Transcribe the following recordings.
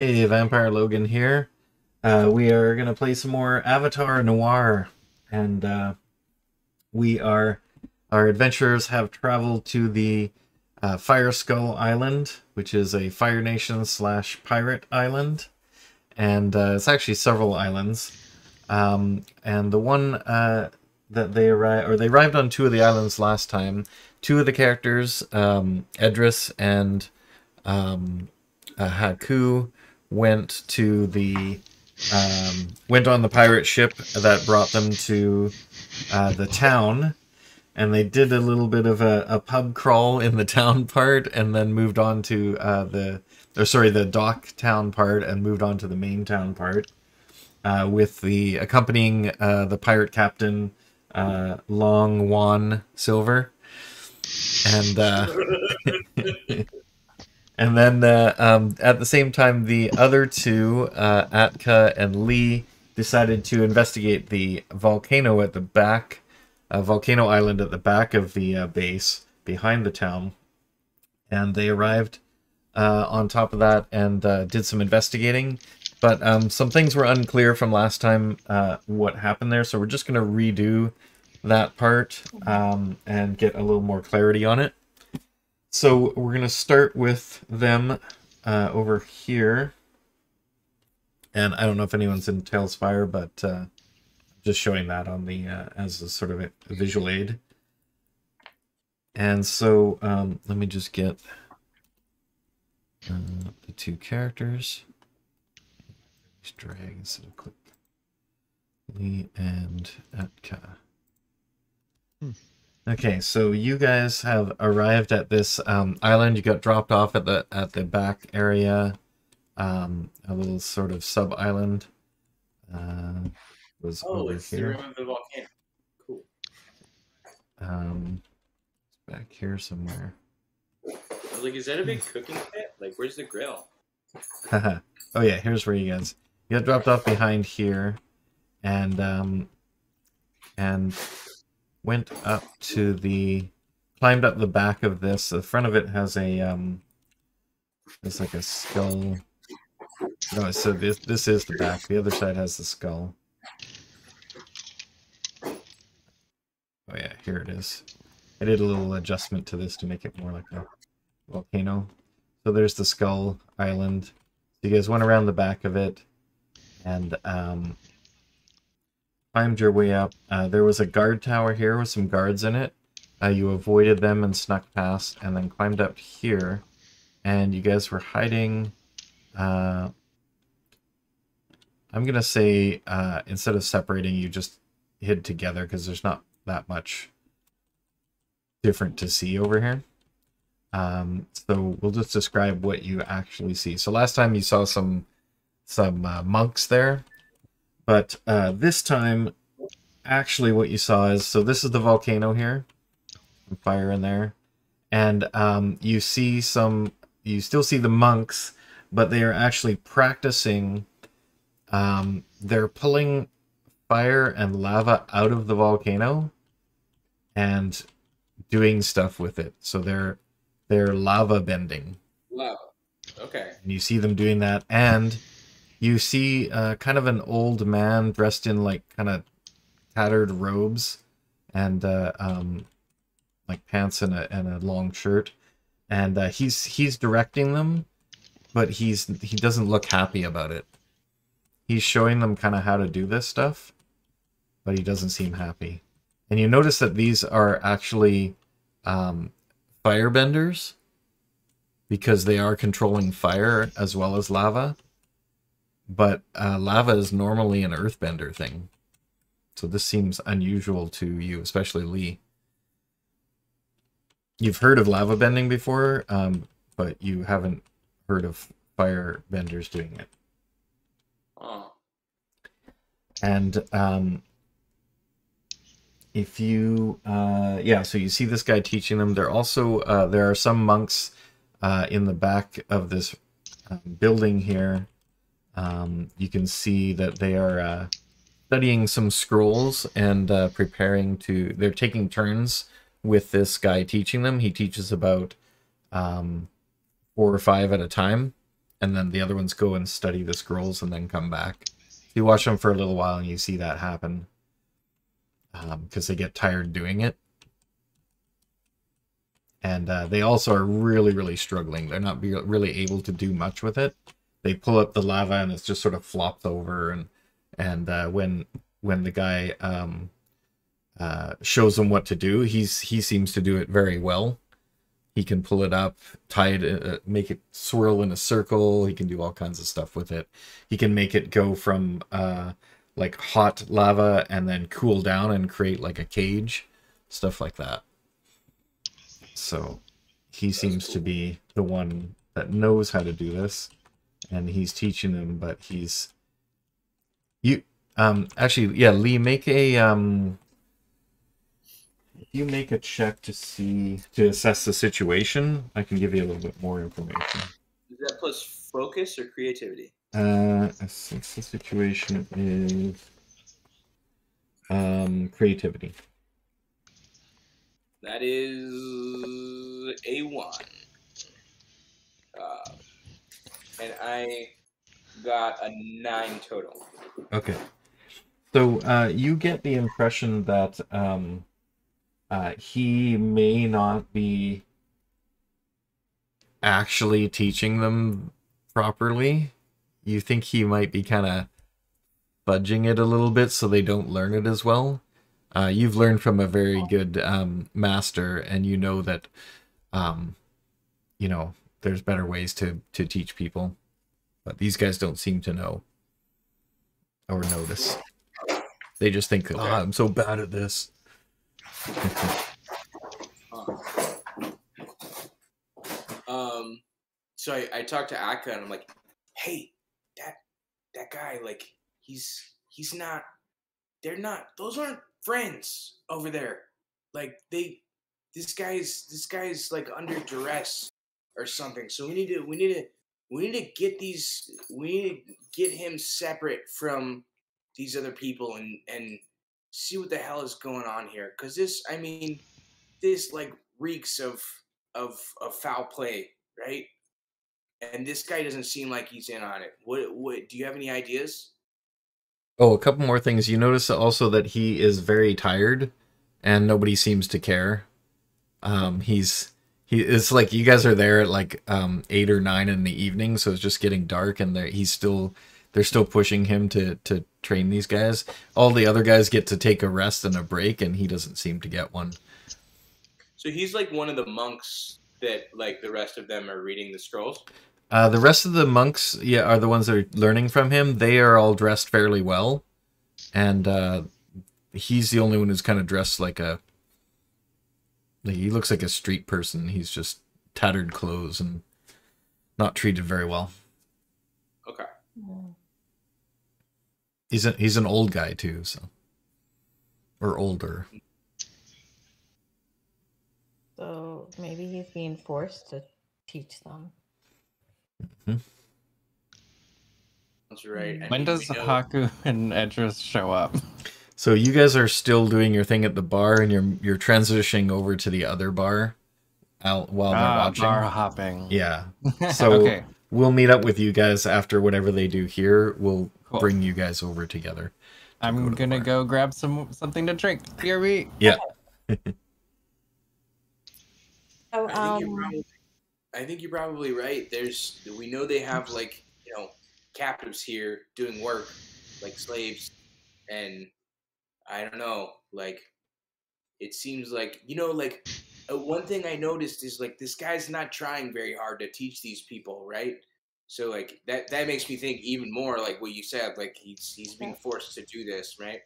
Hey, VampireLogan here. We are going to play some more Avatar Noir, and our adventurers have traveled to the Fire Skull Island, which is a Fire Nation / pirate island, and it's actually several islands. And the one that they arrived on two of the islands last time. Two of the characters, Edris and Haku, went on the pirate ship that brought them to the town, and they did a little bit of a pub crawl in the town part, and then moved on to the dock town part, and moved on to the main town part with the accompanying the pirate captain, Long Juan Silver, and and then at the same time, the other two, Atka and Lee, decided to investigate the volcano at the back, volcano island at the back of the base behind the town. And they arrived on top of that and did some investigating. But some things were unclear from last time what happened there. So we're just going to redo that part and get a little more clarity on it. So we're going to start with them over here. And I don't know if anyone's in Talespire, but just showing that on the as a sort of a visual aid. And so let me just get the two characters. Just drag instead of click. Lee and Atka. Okay, so you guys have arrived at this island. You got dropped off at the back area, a little sort of sub island. Was over here. The volcano. Cool. Back here somewhere. Like, is that a big cooking pit? Like, where's the grill? Oh yeah, here's where you guys got dropped off behind here, and went up to the, climbed up the back of this. The front of it has a, it's like a skull. No, so this is the back. The other side has the skull. Oh yeah, here it is. I did a little adjustment to this to make it more like a volcano. So there's the Skull Island. You guys went around the back of it, and, climbed your way up. There was a guard tower here with some guards in it. You avoided them and snuck past, and then climbed up here. And you guys were hiding. I'm gonna say instead of separating, you just hid together because there's not that much different to see over here. So we'll just describe what you actually see. So last time you saw some monks there. But this time, actually what you saw is, so this is the volcano here, some fire in there, and you see some, you still see the monks, but they are actually practicing, they're pulling fire and lava out of the volcano and doing stuff with it. So they're lava bending. Lava, okay. And you see them doing that, and you see kind of an old man dressed in like kind of tattered robes and like pants and a long shirt, and he's directing them, but he doesn't look happy about it. He's showing them kind of how to do this stuff, but he doesn't seem happy. And you notice that these are actually firebenders, because they are controlling fire as well as lava. But lava is normally an earthbender thing. So this seems unusual to you, especially Lee. You've heard of lava bending before, but you haven't heard of firebenders doing it. Oh. And if you... yeah, so you see this guy teaching them. They're also, there are some monks in the back of this building here. You can see that they are studying some scrolls and preparing to... They're taking turns with this guy teaching them. He teaches about 4 or 5 at a time. and then the other ones go and study the scrolls and then come back. You watch them for a little while and you see that happen because they get tired doing it. And they also are really struggling. They're not really able to do much with it. They pull up the lava and it's just sort of flopped over. And when the guy shows them what to do, he seems to do it very well. He can pull it up, tie it, make it swirl in a circle. He can do all kinds of stuff with it. He can make it go from like hot lava and then cool down and create like a cage, stuff like that. So he seems to be the one that knows how to do this, and he's teaching them. But he's Lee, make a you make a check to assess the situation. I can give you a little bit more information. Is that plus focus or creativity? Assess the situation is creativity. That is A1. And I got a 9 total. Okay. So you get the impression that he may not be actually teaching them properly. You think he might be kind of fudging it a little bit so they don't learn it as well. You've learned from a very good master, and you know that, you know, there's better ways to teach people. But these guys don't seem to know or notice. They just think, oh, I'm so bad at this. So I talked to Atka and I'm like, hey, that guy, like, he's not, they're not, those aren't friends over there. Like this guy's like under duress or something. So we need to get these, we need to get him separate from these other people and see what the hell is going on here. Cause this, I mean, this like reeks of foul play, right? And this guy doesn't seem like he's in on it. What do you have any ideas? Oh, a couple more things. You notice also that he is very tired and nobody seems to care. It's like you guys are there at like 8 or 9 in the evening, so it's just getting dark and they're still pushing him to train these guys. All the other guys get to take a rest and a break, and he doesn't seem to get one. So he's like one of the monks that like the rest of them are reading the scrolls? The rest of the monks, yeah, are the ones that are learning from him. They are all dressed fairly well, and he's the only one who's kind of dressed like a... Like, he looks like a street person. He's just tattered clothes and not treated very well. Okay. He's an old guy too, so, or older. So maybe he's being forced to teach them. Mm-hmm. That's right. When does Haku and Edris show up? So you guys are still doing your thing at the bar, and you're transitioning over to the other bar out while they're watching. Bar hopping. Yeah. So okay. We'll meet up with you guys after whatever they do here. We'll bring you guys over together. I'm gonna go grab something to drink. BRB. Yeah. Oh, I think you're probably right. We know they have, like, you know, captives here doing work, like slaves, and I don't know, like, it seems like, you know, like, one thing I noticed is, like, this guy's not trying very hard to teach these people, right? So, like, that makes me think even more, like, what you said, like, he's being forced to do this, right?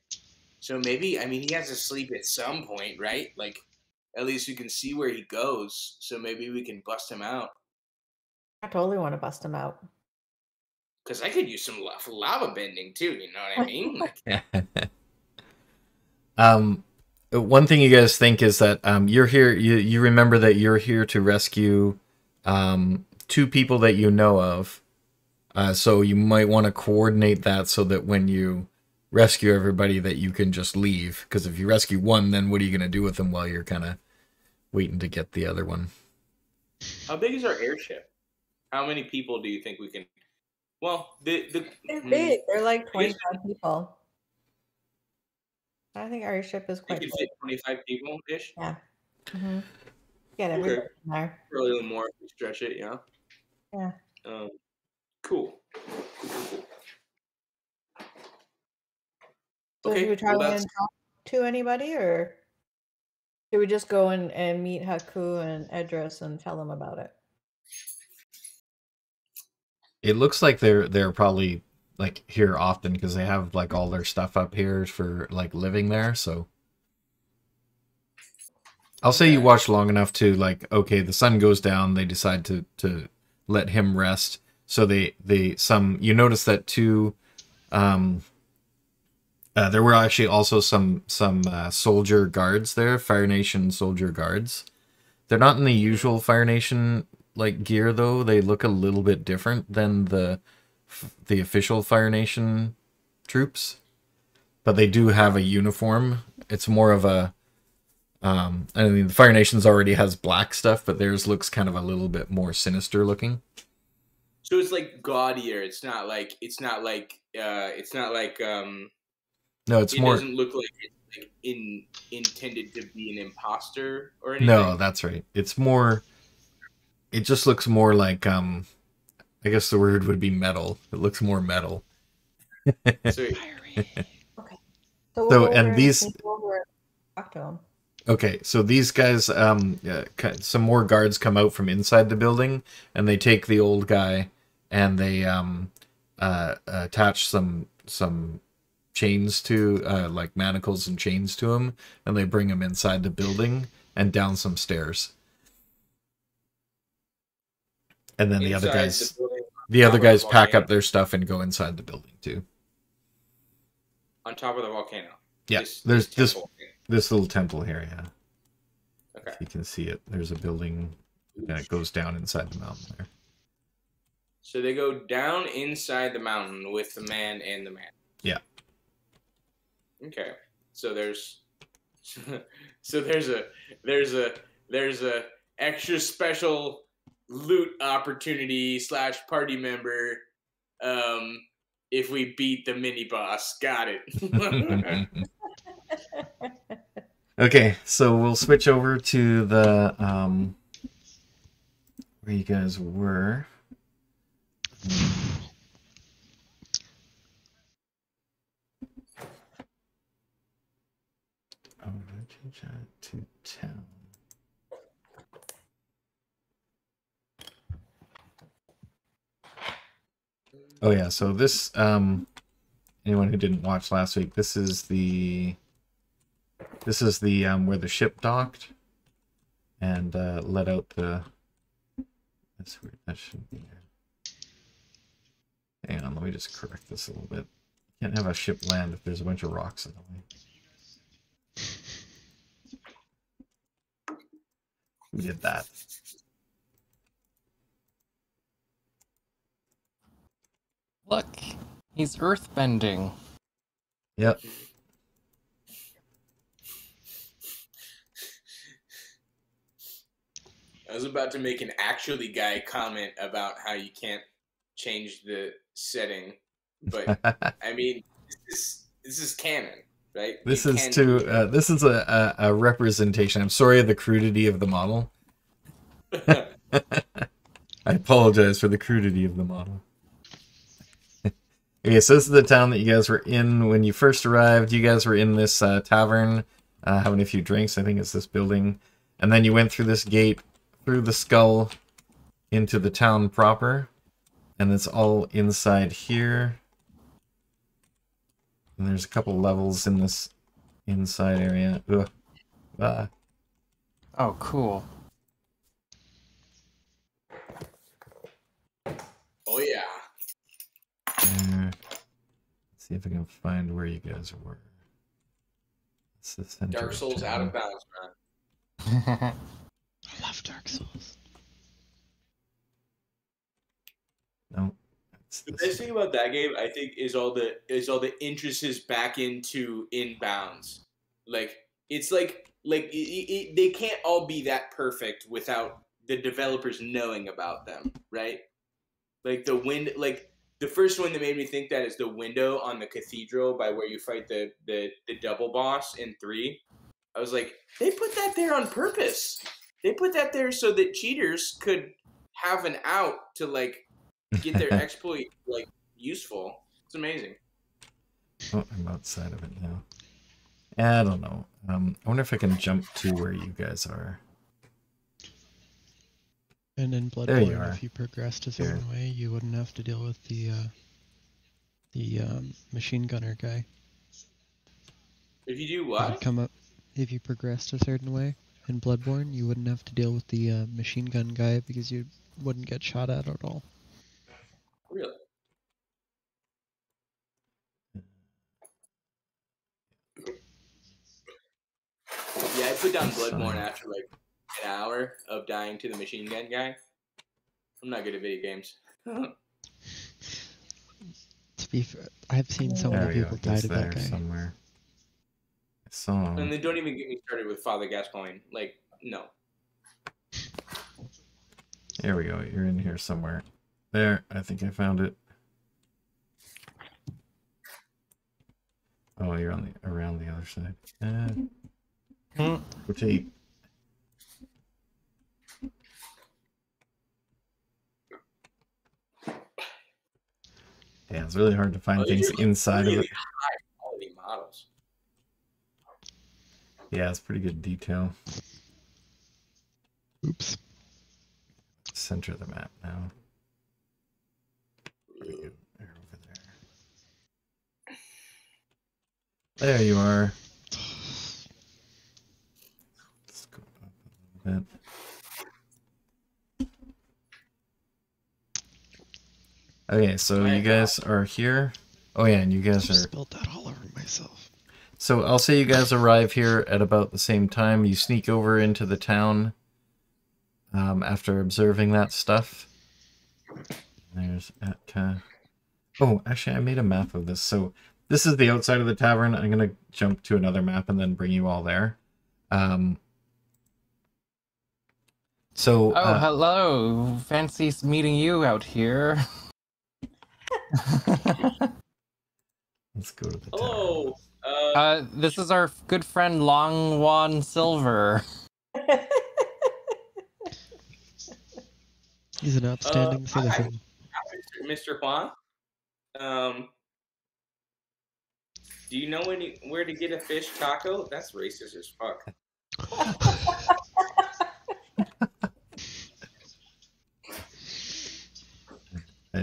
So maybe, I mean, he has to sleep at some point, right? Like, at least we can see where he goes, so maybe we can bust him out. I totally want to bust him out. Because I could use some lava bending, too, you know what I mean? One thing you guys think is that you're here, you remember that you're here to rescue 2 people that you know of, so you might want to coordinate that so that when you rescue everybody that you can just leave, because if you rescue 1, then what are you going to do with them while you're kind of waiting to get the other one? How big is our airship? How many people do you think we can Well, they're big. They're like 25 people. I think our ship is quite big. 25 people ish. Yeah. Mm-hmm. Get it. Okay. There. Probably a little more if we stretch it. Yeah. Yeah. Cool. So okay, should we try and talk to anybody, or should we just go and meet Haku and Edris and tell them about it? It looks like they're probably like here often because they have like all their stuff up here for like living there. So I'll say you watch long enough to like, okay, the sun goes down. They decide to let him rest. So you notice that two. There were actually also some soldier guards there, Fire Nation soldier guards. They're not in the usual Fire Nation like gear though. They look a little bit different than the official Fire Nation troops, but they do have a uniform. It's more of a I mean, the Fire Nation's already has black stuff, but theirs looks kind of a little bit more sinister looking. So it's like gaudier. It's not like No, it's more. It doesn't look like it's like intended to be an imposter or anything. No, that's right. It's more. It just looks more like I guess the word would be metal. It looks more metal. Sorry. Okay. Okay, so these guys, some more guards come out from inside the building, and they take the old guy, and they attach some chains to like manacles and chains to him, and they bring him inside the building and down some stairs. And then inside the other guys pack up their stuff and go inside the building too. On top of the volcano. Yeah, there's this little temple here. Yeah. Okay. If you can see it. There's a building that goes down inside the mountain there. So they go down inside the mountain with the man and the man. Yeah. Okay, so there's a extra special loot opportunity / party member if we beat the mini boss. Got it. Okay, so we'll switch over to the where you guys were. I'm going to change that to town. Oh yeah, so this anyone who didn't watch last week, this is the where the ship docked and let out the. That's weird. That shouldn't be there. Hang on, let me just correct this a little bit. You can't have a ship land if there's a bunch of rocks in the way. We did that. Look, he's earthbending. Yep. I was about to make an actually guy comment about how you can't change the setting, but I mean, this is canon. Right? This is a representation. I'm sorry of the crudity of the model. I apologize for the crudity of the model. Okay, so this is the town that you guys were in when you first arrived. You guys were in this tavern, having a few drinks. I think it's this building. And then you went through this gate, through the skull, into the town proper. And it's all inside here. And there's a couple levels in this inside area. Ugh. Ah. Oh, cool. Oh, yeah. Let's see if I can find where you guys were. It's the center. Dark Souls out of bounds, man. I love Dark Souls. No. The best thing about that game, I think, is all the entrances back into inbounds. Like it's like they can't all be that perfect without the developers knowing about them, right? Like the wind, like The first one that made me think that is the window on the cathedral by where you fight the double boss in 3. I was like, they put that there on purpose. They put that there so that cheaters could have an out to like get their exploit like useful. It's amazing. Oh, I'm outside of it now. I don't know. I wonder if I can jump to where you guys are. And in Bloodborne, if you progressed a certain way, you wouldn't have to deal with the machine gunner guy. If you do what? Come up. If you progressed a certain way in Bloodborne, you wouldn't have to deal with the machine gun guy because you wouldn't get shot at all. Really? Yeah, I put down Bloodborne after like an hour of dying to the machine gun guy. I'm not good at video games. To be fair, I've seen so many people die to that guy. Somewhere. So... And they don't even get me started with Father Gascoigne. Like, no. There we go. You're in here somewhere. There, I think I found it. Oh, you're on the around the other side. Rotate. Yeah, it's really hard to find things inside really of it. High quality models. Yeah, it's pretty good detail. Oops. Center the map now. Over there. There you are. Let's go up a little bit. Okay, so you guys are here. Oh yeah, and you guys are. I spilled that all over myself. So I'll say you guys arrive here at about the same time. You sneak over into the town after observing that stuff. There's Atka. Oh, actually, I made a map of this. So this is the outside of the tavern. I'm going to jump to another map and then bring you all there. Hello. Fancy meeting you out here. Let's go to the tavern. This is our good friend Long Juan Silver. He's an outstanding citizen. Hi, Mr. Juan. Do you know where to get a fish taco? That's racist as fuck.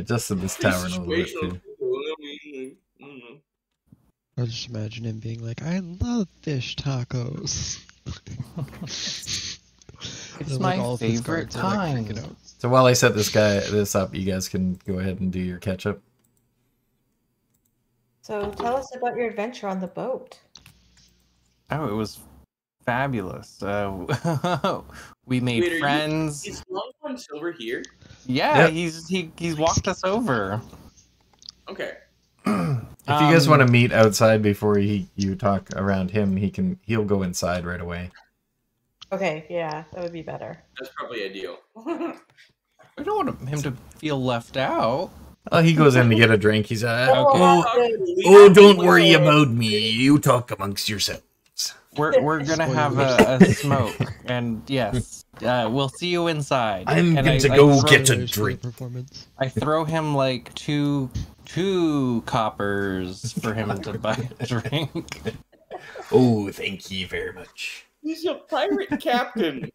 Just in this tavern a little bit too. I just imagine him being like, I love fish tacos. It's my favorite kind. Like, so while I set this up, you guys can go ahead and do your catch up. So tell us about your adventure on the boat. Oh, it was fabulous. We made friends. Is Long Juan Silver here? Yeah, yep. he's walked us over. Okay. If you guys want to meet outside before you talk around him, he'll go inside right away. Okay, yeah, that would be better. That's probably ideal. I don't want him to feel left out. Oh, he goes in to get a drink. He's like, oh, don't worry about me. You talk amongst yourselves. We're gonna have a smoke, and yes, we'll see you inside. I'm going to go get a drink. I throw him like two coppers for him to buy a drink. Oh, thank you very much. He's a pirate captain.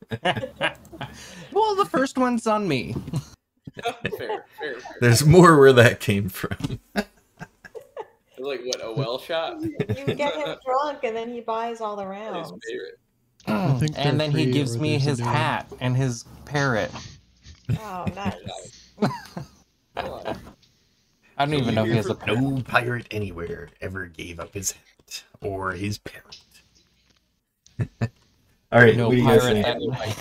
Well, the first one's on me. Fair. There's more where that came from. Like, what, a well shot? You get him drunk, and then he buys all the rounds. And then he gives me his hat and his parrot. Oh, nice. I don't even know if he has a parrot. No pirate anywhere ever gave up his hat or his parrot. All right, no pirate anywhere.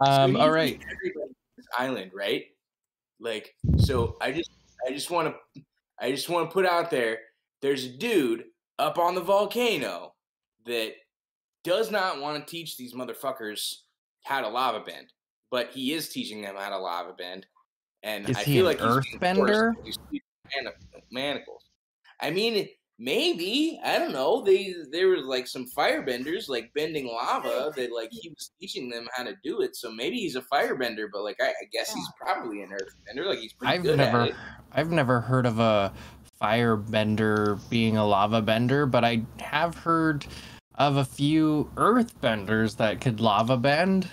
All right. Island, right? Like, so I just want to put out there, there's a dude up on the volcano that does not want to teach these motherfuckers how to lava bend, but he is teaching them how to lava bend. And is I he feel an like earthbender? Manacles. I mean, maybe, I don't know. There was like some firebenders, like bending lava. That like he was teaching them how to do it. So maybe he's a firebender, but like I guess he's probably an earthbender. Like he's pretty good at it. I've never heard of a firebender being a lava bender, but I have heard of a few earthbenders that could lava bend.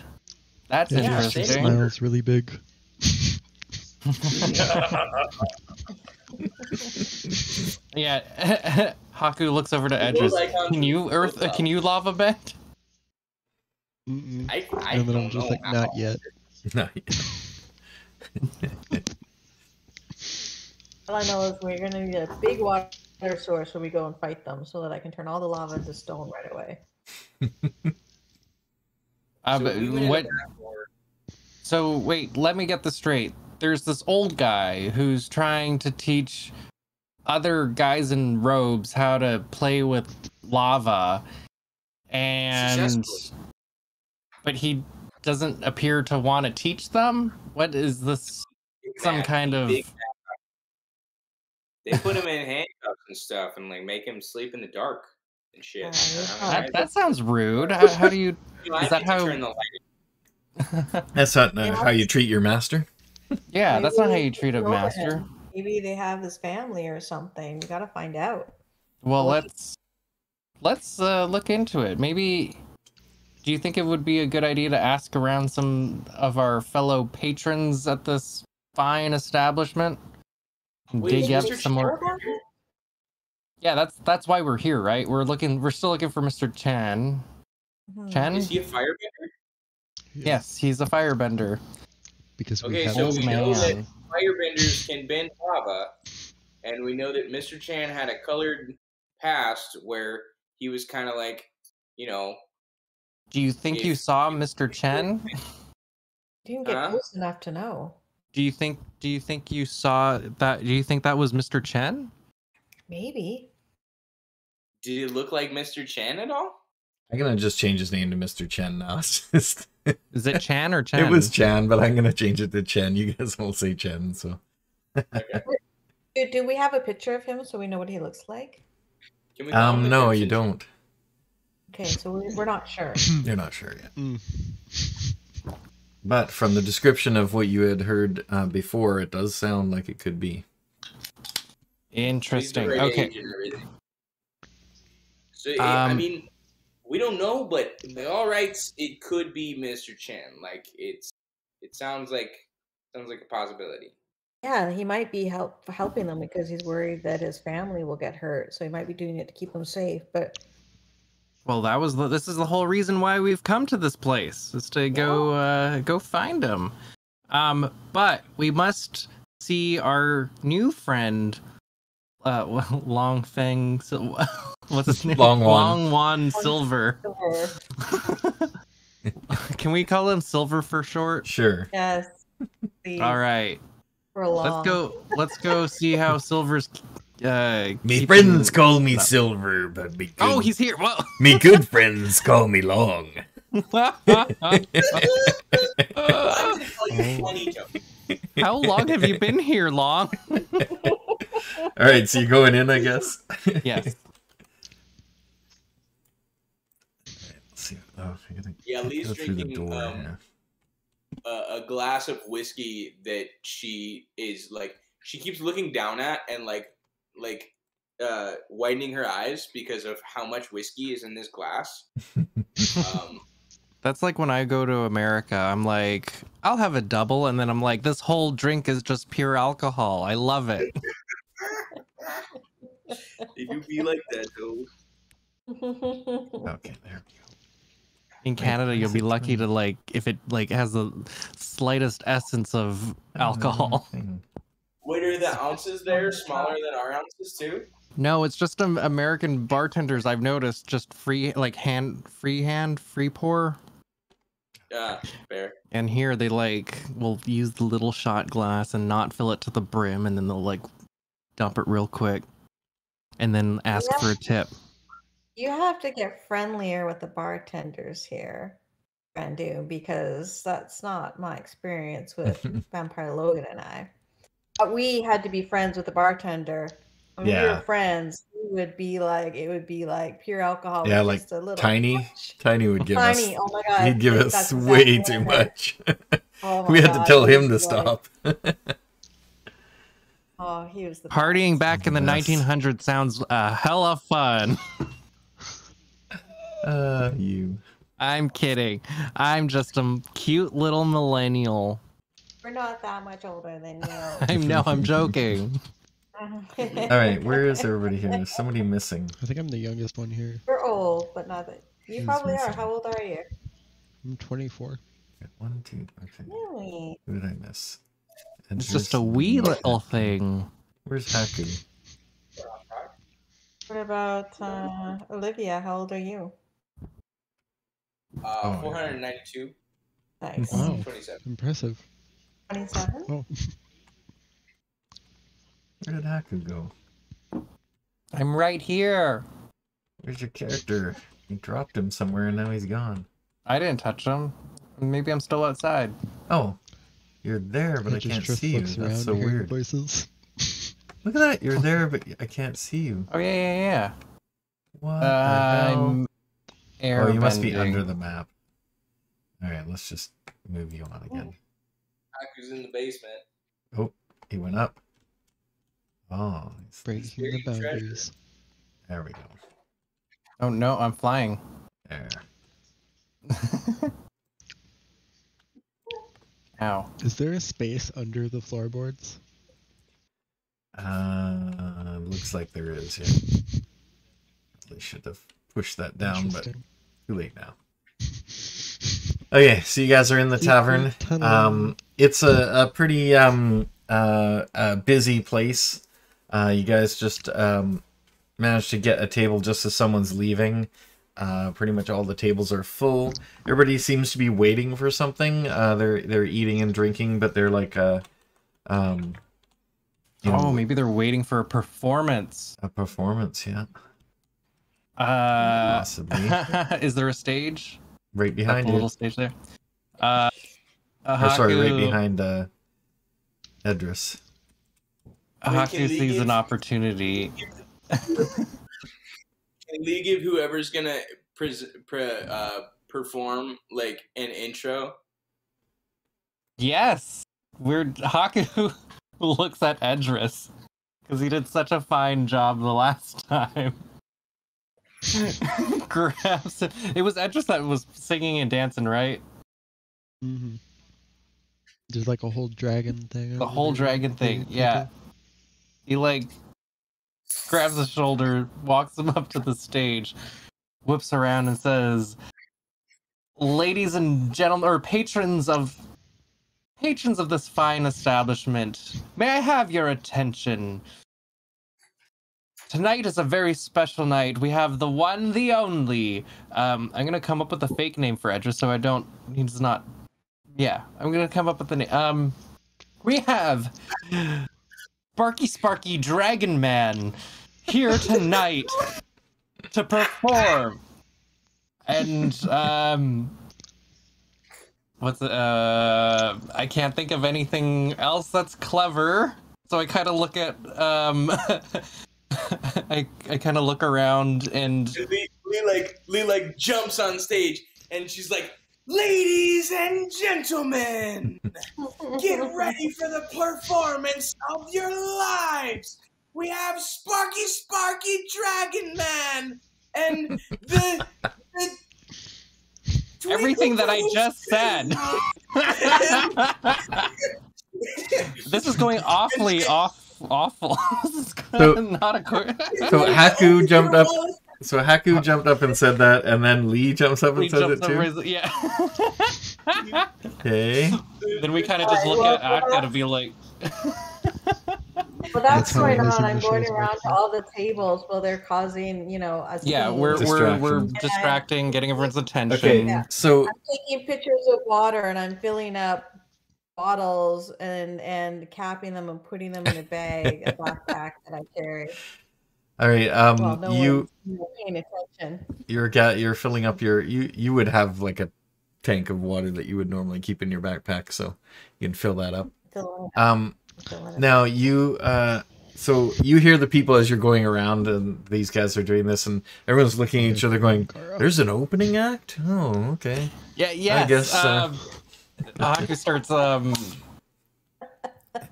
That's interesting. His smile's really big. Yeah, Haku looks over to Edris. Can you lava bend? I and then I'm just like, not yet. Not yet. All I know is we're going to need a big water source when we go and fight them, so that I can turn all the lava into stone right away. So wait, let me get this straight. There's this old guy who's trying to teach other guys in robes how to play with lava, and but he doesn't appear to want to teach them. What is this? Some kind of they put him in handcuffs and stuff, and like make him sleep in the dark and shit. That sounds rude. How do you? Is that how? That's not how you treat your master. Yeah, maybe that's not how you treat a master. Him. Maybe they have his family or something. We gotta find out. Well, let's look into it. Maybe. Do you think it would be a good idea to ask around some of our fellow patrons at this fine establishment? Dig up some more. Yeah, that's why we're here, right? We're still looking for Mr. Chen. Mm-hmm. Chen? Is he a firebender? Yes, he's a firebender. Because we have so we know that firebenders can bend lava, and we know that Mr. Chen had a colored past where he was kind of like, you know. Do you think you saw Mr. Chen? Didn't get close enough to know. Do you think you saw that? Do you think that was Mr. Chen? Maybe. Did it look like Mr. Chen at all? I'm gonna just change his name to Mr. Chen now. Is it Chan or Chen? It was Chan, but I'm gonna change it to Chen. You guys all say Chen, so. Do we have a picture of him so we know what he looks like? Can we no, you don't. Okay, so we're not sure. You're not sure yet. Mm. But from the description of what you had heard before, it does sound like it could be. Interesting. Okay. So I mean, we don't know, but all right, it could be Mr. Chen. Like it sounds like a possibility. Yeah, he might be helping them because he's worried that his family will get hurt, so he might be doing it to keep them safe. But well, that was this is the whole reason why we've come to this place is to go find him. But we must see our new friend. Long Fang. So, what's his name? Long Juan Silver. Can we call him Silver for short? Sure. Yes. Please. All right. For Long. Let's go see how Silver's. Me friends call me Silver, but me. Oh, he's here. Whoa. Me good friends call me Long. How long have you been here, Long? All right, so you're going in, I guess. Yes. Yeah, Lee's drinking a glass of whiskey that she is like she keeps looking down at and like widening her eyes because of how much whiskey is in this glass. That's like when I go to America, I'm like, I'll have a double, and then I'm like, this whole drink is just pure alcohol. I love it. They do be like that, though. Okay, there we go. In Canada, you'll be lucky to, like, if it, like, has the slightest essence of alcohol. Wait, are the ounces there smaller than our ounces, too? No, it's just American bartenders, I've noticed, just free, like, free pour. Yeah, fair. And here they, like, will use the little shot glass and not fill it to the brim, and then they'll, like, dump it real quick and then ask for a tip. You have to get friendlier with the bartenders here. trying to do, because that's not my experience with VampireLogan and I. But we had to be friends with the bartender. When we were friends, we would be like, it would be like pure alcohol. Yeah, like just a little Tiny would give us. Oh my god, he'd give us way too much. Oh we had to tell him to stop. Oh, he was the partying best. Back in the 1900s sounds hella fun. I'm kidding. I'm just a cute little millennial. We're not that much older than you. I know. I'm joking. All right, where is everybody here? There's somebody missing. I think I'm the youngest one here. We're old, but not that. You probably are. How old are you? I'm 24. One, two, three. Really? Who did I miss? Edris. It's just a wee little thing. Where's Haku? What about Olivia? How old are you? 492. Nice. Wow. 27. Impressive. 27? Oh. Where did Haku go? I'm right here. Where's your character? You dropped him somewhere and now he's gone. I didn't touch him. Maybe I'm still outside. Oh, you're there, but I can't see you. That's so weird. Voices. Look at that. You're there, but I can't see you. Oh, yeah. What the hell? Oh, you must be under the map. All right, let's just move you on again. Haku's in the basement. Oh, he went up. Oh, he's breaking the boundaries. There we go. Oh no, I'm flying. There. Ow. Is there a space under the floorboards? Looks like there is, yeah. They should have pushed that down, but too late now. Okay, so you guys are in the tavern. It's a pretty busy place. You guys just managed to get a table just as someone's leaving. Pretty much all the tables are full. Everybody seems to be waiting for something. They're eating and drinking, but they're like maybe they're waiting for a performance. A performance, yeah. Possibly. Is there a stage? Right behind you. A little stage there. Right behind Edris. Haku sees an opportunity. Can Lee give whoever's gonna perform like an intro? Yes, Haku looks at Edris because he did such a fine job the last time. Grabs it. It was Edris that was singing and dancing, right? Mm-hmm. There's like a whole dragon thing. The whole dragon thing, yeah. He like grabs his shoulder, walks him up to the stage, whips around and says, "Ladies and gentlemen, or patrons of this fine establishment, may I have your attention? Tonight is a very special night. We have the one, the only. I'm gonna come up with a fake name for Edris, so I don't. He's not. Yeah, I'm gonna come up with the name. We have Barky Sparky Dragon Man here tonight to perform. And, I can't think of anything else that's clever. So I kind of look at, I kind of look around and Lee jumps on stage and she's like, "Ladies and gentlemen, get ready for the performance of your lives. We have Sparky Sparky Dragon Man and the everything that I just said." This is going awfully awful. This is not a quick. So Haku jumped up. So Haku jumped up and said that, and then Lee jumps up and says it too? Yeah. Okay. Then we kind of just look at Atka to be like... Well, that's going on. I'm going around to all the tables while they're causing, us... Yeah, we're distracting, getting everyone's attention. Okay, yeah. So... I'm taking pictures of water, and I'm filling up bottles and capping them and putting them in a bag, a backpack that I carry. All right, you're filling up your you would have like a tank of water that you would normally keep in your backpack, so you can fill that up. Now you so you hear the people as you're going around, and these guys are doing this, and everyone's looking at each other going, there's an opening act? Oh, okay. Yeah, yes. I guess Haku starts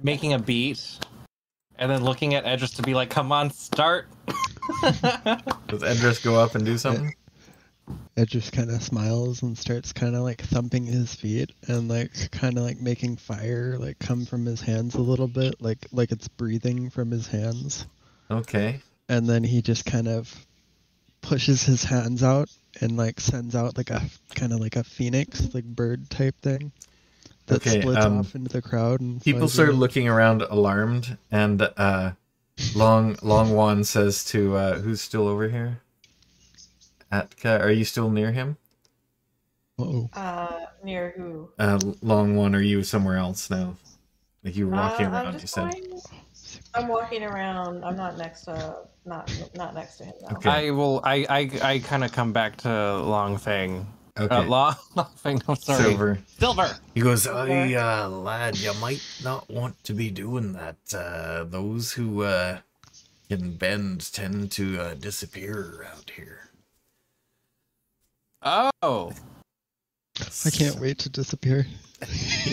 making a beat and then looking at Edris to be like, come on, start. Does Edris go up and do something? Edris kind of smiles and starts kind of like thumping his feet and like kind of like making fire like come from his hands a little bit, like it's breathing from his hands. Okay. And then he just kind of pushes his hands out and like sends out like a kind of like a phoenix, like bird type thing that splits off into the crowd. And people start looking around alarmed, and Long Juan says to who's still over here? Atka, are you still near him? Uh-oh. Near who? Long Juan, are you somewhere else now? Like you were walking around, you said. I'm walking around. I'm not next to not next to him now. Okay. I kind of come back to Long Thing. Okay. Long Thing. I'm sorry. Silver. He goes, "Hey, lad, you might not want to be doing that. Those who can bend tend to disappear out here." Oh, I can't wait to disappear.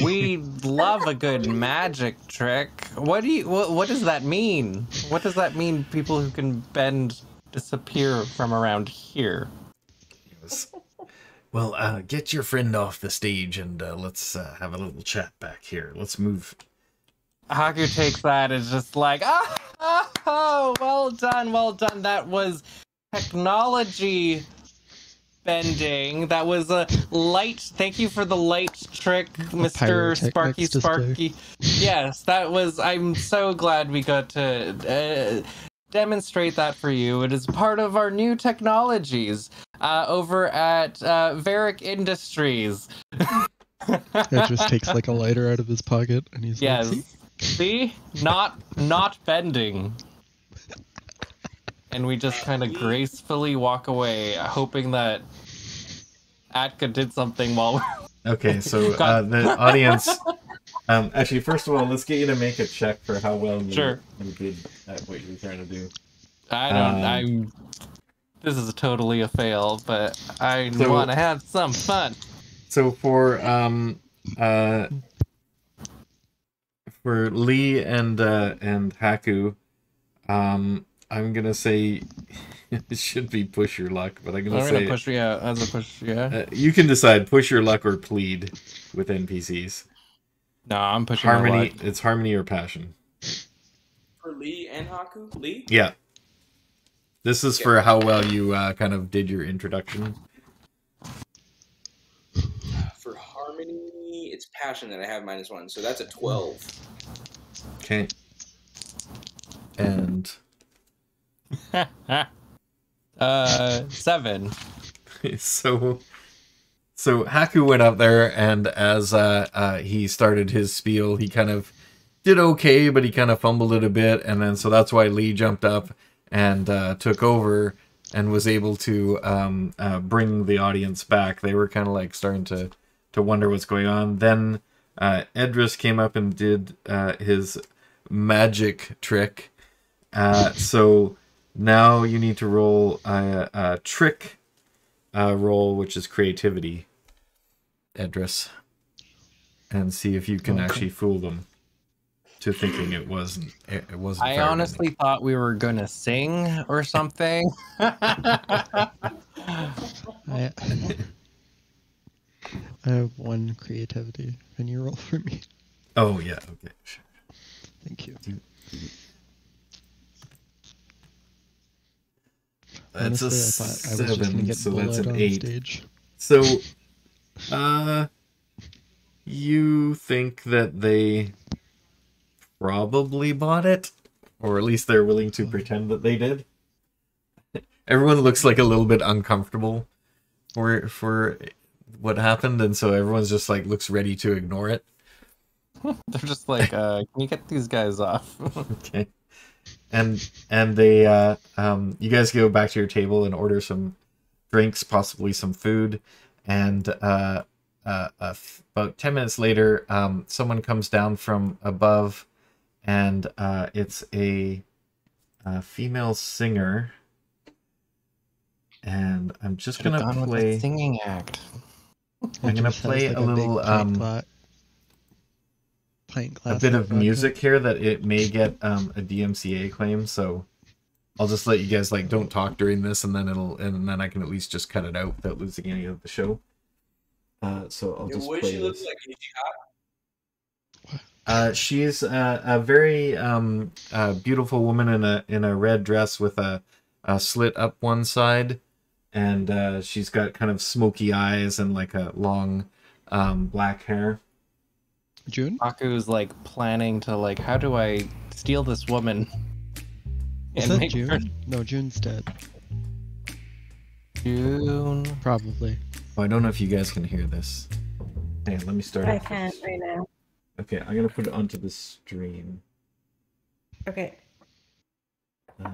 We love a good magic trick. What does that mean? What does that mean? People who can bend disappear from around here. Yes. Well, get your friend off the stage and let's have a little chat back here. Let's move. Haku takes that and is just like, oh, well done, well done. That was technology. Bending. That was a light. Thank you for the light trick, Mr. Sparky Sparky. Yes, that was. I'm so glad we got to demonstrate that for you. It is part of our new technologies over at Varic Industries. It just takes like a lighter out of his pocket, and he's like, "See, not bending." And we just kind of gracefully walk away, hoping that Atka did something while we're... Okay, so the audience... actually, first of all, let's get you to make a check for how well you, you did at what you were trying to do. I don't... This is totally a fail, but I want to have some fun. So for Lee and Haku, I'm gonna say it should be push your luck, but I'm gonna say push, as a push. You can decide push your luck or plead with NPCs. No, I'm pushing harmony. It's harmony or passion. For Lee and Haku, Lee. Yeah, this is for how well you kind of did your introduction. For harmony, it's passion that I have -1, so that's a 12. Okay, and. 7. So Haku went up there, and as he started his spiel, he kind of did okay, but he kind of fumbled it a bit, and then so that's why Lee jumped up and took over and was able to bring the audience back. They were kind of like starting to wonder what's going on. Then Edris came up and did his magic trick. So now you need to roll a trick roll, which is creativity, Edris, and see if you can actually fool them to thinking it wasn't. It wasn't. I honestly thought we were gonna sing or something. I have 1 creativity. Can you roll for me? Oh yeah. Okay. Sure. Thank you. That's honestly, a 7, so that's an 8. Stage. So, you think that they probably bought it, or at least they're willing to pretend that they did. Everyone looks like a little bit uncomfortable for what happened, and so everyone's just like looks ready to ignore it. They're just like, can you get these guys off? Okay. And they, you guys go back to your table and order some drinks, possibly some food, and about 10 minutes later, someone comes down from above, and it's a female singer. And I'm just going to play with a singing act. I'm going to play like a little a bit of music here that it may get a DMCA claim, so I'll just let you guys like don't talk during this, and then it'll I can at least just cut it out without losing any of the show. So I'll just play this. She looks like Iggy Pop. She's a very beautiful woman in a red dress with a slit up one side, and she's got kind of smoky eyes and like a long black hair. June? Haku's like planning to like, how do I steal this woman? Is that June? Her... No, June's dead. June? Probably. Oh, I don't know if you guys can hear this. Hey, let me start. I can't right now. Okay, I'm gonna put it onto the stream. Okay. I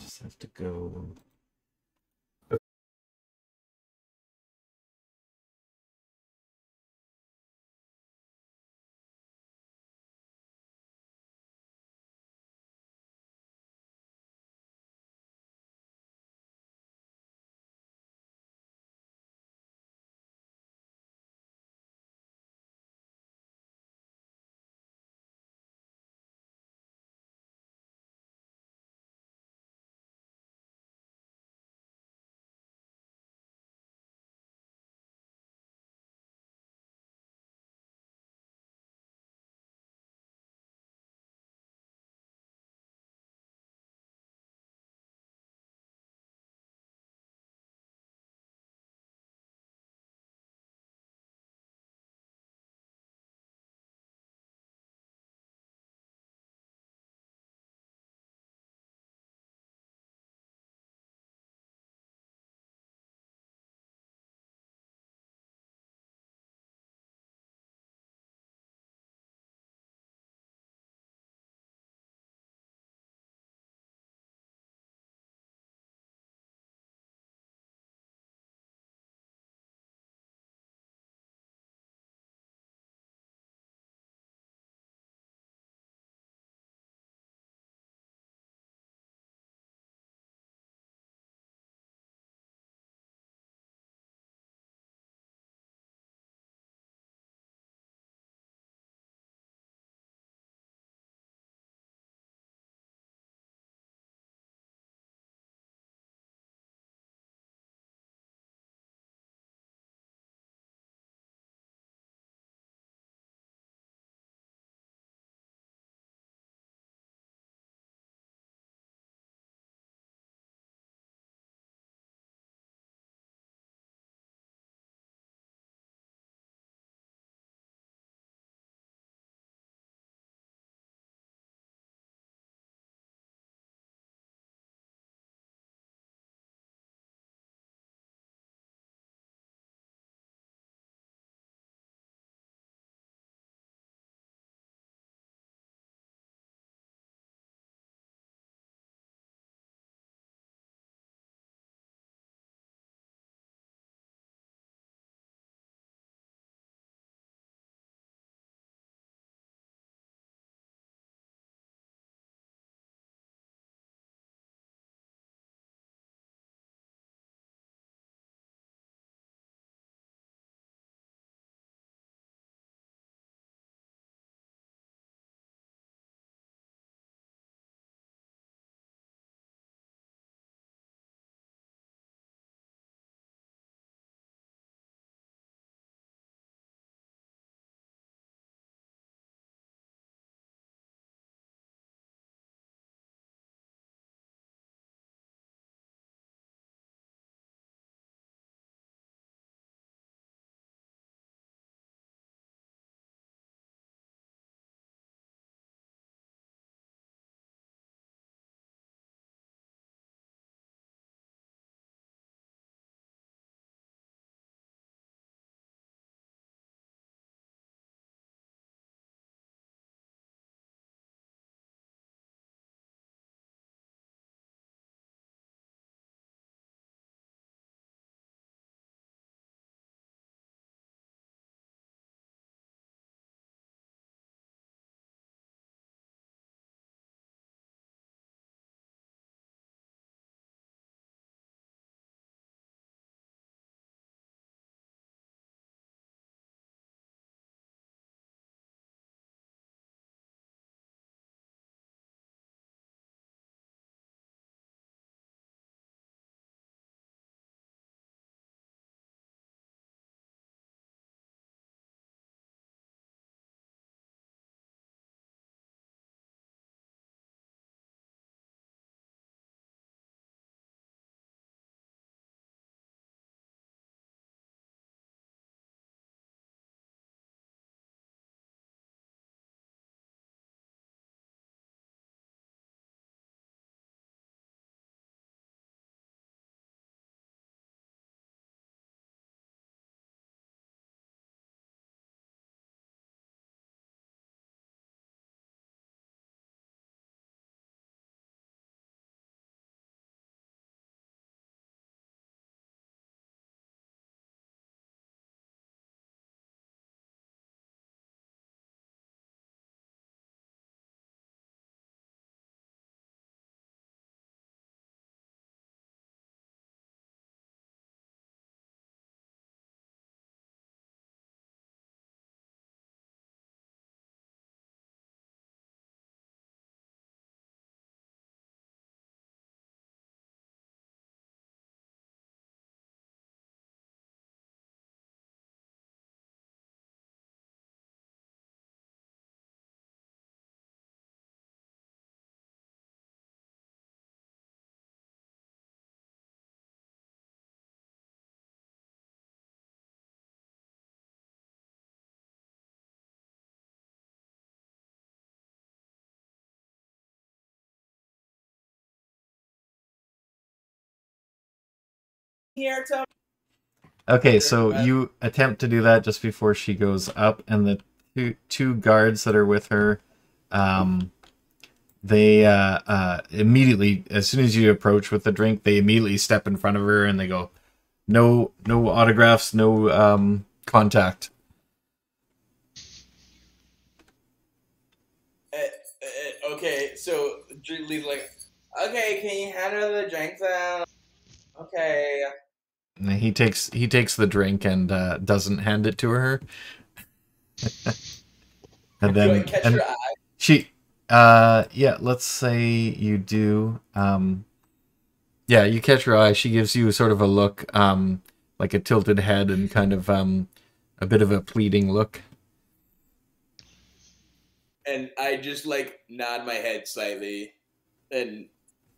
just have to go. here to... Okay, so you attempt to do that just before she goes up, and the two guards that are with her, they immediately, as soon as you approach with the drink, they immediately step in front of her and they go, no autographs, no contact. Okay, so Lee's like, okay, can you hand her the drink then? Okay. And he takes the drink and doesn't hand it to her. And then do I catch her eye? She, yeah, let's say you do. Yeah, you catch her eye. She gives you sort of a look, like a tilted head and kind of a bit of a pleading look. And I just like nod my head slightly, and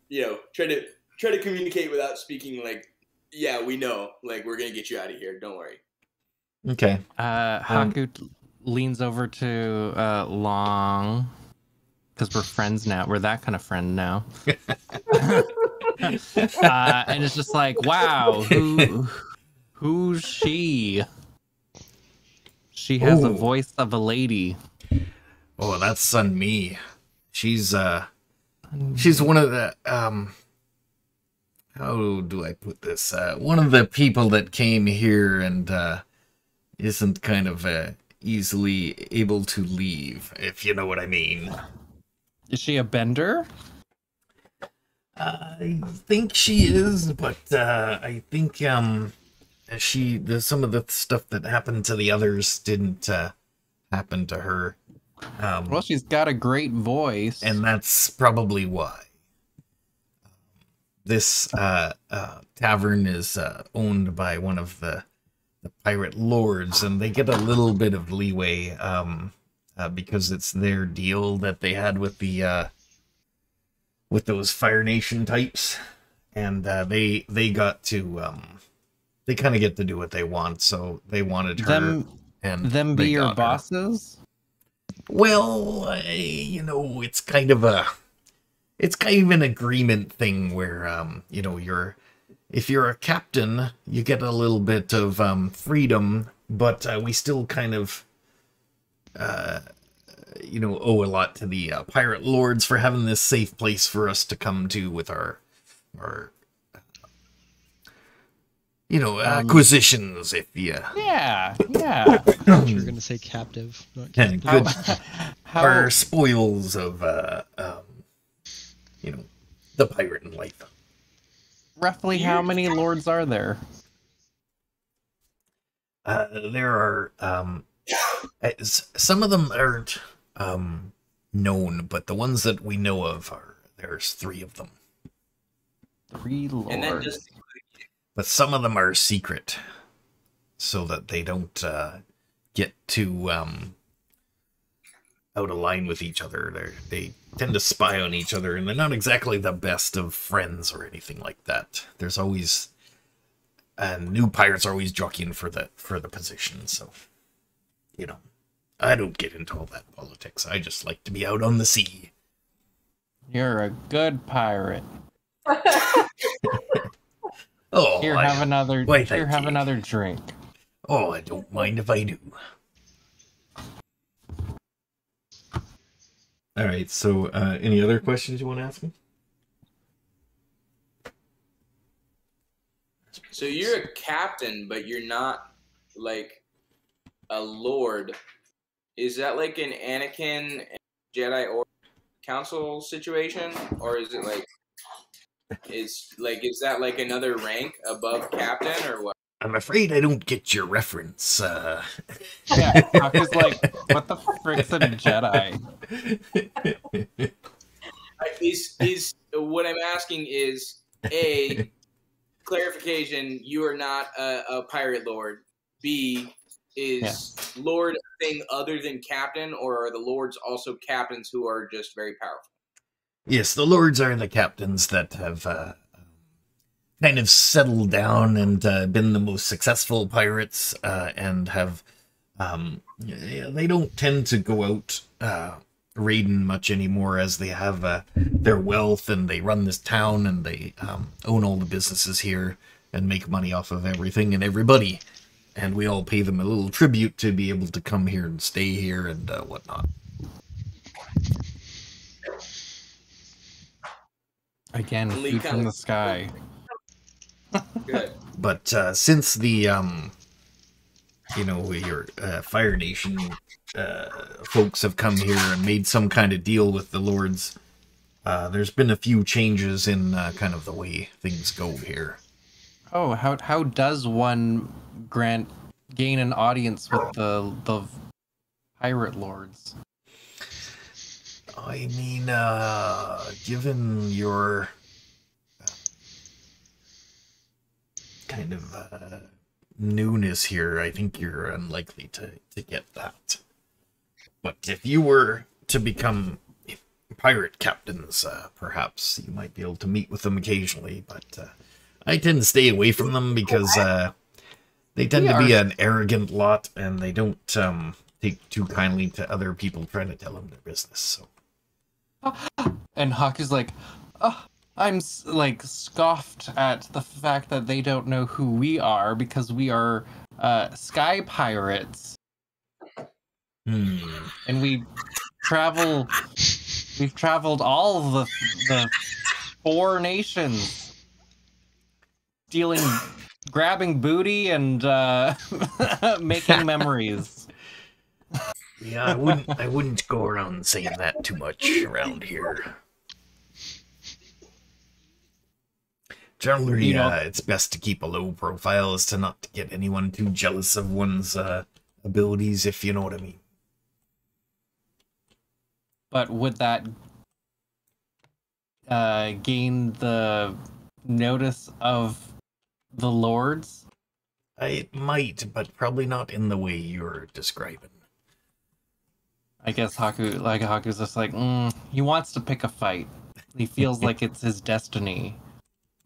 you know, try to communicate without speaking. Like, yeah, we know. Like, we're gonna get you out of here. Don't worry. Okay. Haku leans over to Long, because we're friends now. We're that kind of friend now. And it's just like, wow, who's she? She has the voice of a lady. Oh, that's Sun Mei. She's one of the how do I put this? One of the people that came here and isn't kind of easily able to leave, if you know what I mean. Is she a bender? I think she is, but I think some of the stuff that happened to the others didn't happen to her. Well, she's got a great voice, and that's probably why this tavern is owned by one of the pirate lords, and they get a little bit of leeway because it's their deal that they had with the with those Fire Nation types, and they got to they kind of get to do what they want, so they wanted her and them be your bosses. Well, you know, it's kind of an agreement thing where, you know, if you're a captain, you get a little bit of freedom, but we still kind of, you know, owe a lot to the pirate lords for having this safe place for us to come to with our you know, acquisitions, if you... Yeah. You're going to say captive, not captive. And good, our spoils of, you know, the pirate and life. Roughly how many lords are there? There are, some of them aren't known, but the ones that we know of are, there's 3 of them. 3 lords. And then just... But some of them are secret, so that they don't get too out of line with each other. They tend to spy on each other, and they're not exactly the best of friends or anything like that. There's always... And new pirates are always jockeying for the position, so... You know, I don't get into all that politics. I just like to be out on the sea. You're a good pirate. Oh, here, have another drink. Oh, I don't mind if I do. All right, so any other questions you want to ask me? So you're a captain, but you're not, like, a lord. Is that like an Anakin Jedi or Council situation? Or is it like... Is that like another rank above captain or what? I'm afraid I don't get your reference. Yeah, I was like, what the frick's a Jedi? What I'm asking is, A, clarification, you are not a pirate lord. B, is lord a thing other than captain, or are the lords also captains who are just very powerful? Yes, the lords are the captains that have kind of settled down and been the most successful pirates and have... they don't tend to go out raiding much anymore, as they have their wealth, and they run this town, and they own all the businesses here. and make money off of everything and everybody. And we all pay them a little tribute to be able to come here and stay here and whatnot. Again, food from the sky. Good. But since the, you know, your Fire Nation folks have come here and made some kind of deal with the Lords, there's been a few changes in kind of the way things go here. Oh, how does one gain an audience with the pirate lords? I mean, given your kind of newness here, I think you're unlikely to get that. But if you were to become pirate captains, perhaps you might be able to meet with them occasionally, but I tend to stay away from them because they tend to be an arrogant lot, and they don't take too kindly to other people trying to tell them their business. So, and Haku's like, oh, I'm like scoffed at the fact that they don't know who we are because we are sky pirates, and we travel. We've traveled all the four nations. Dealing, grabbing booty and making memories. Yeah, I wouldn't go around saying that too much around here. Generally, it's best to keep a low profile, as to not get anyone too jealous of one's abilities, if you know what I mean. But would that gain the notice of the Lords? It might, but probably not in the way you're describing. I guess Haku's just like, he wants to pick a fight. He feels like it's his destiny,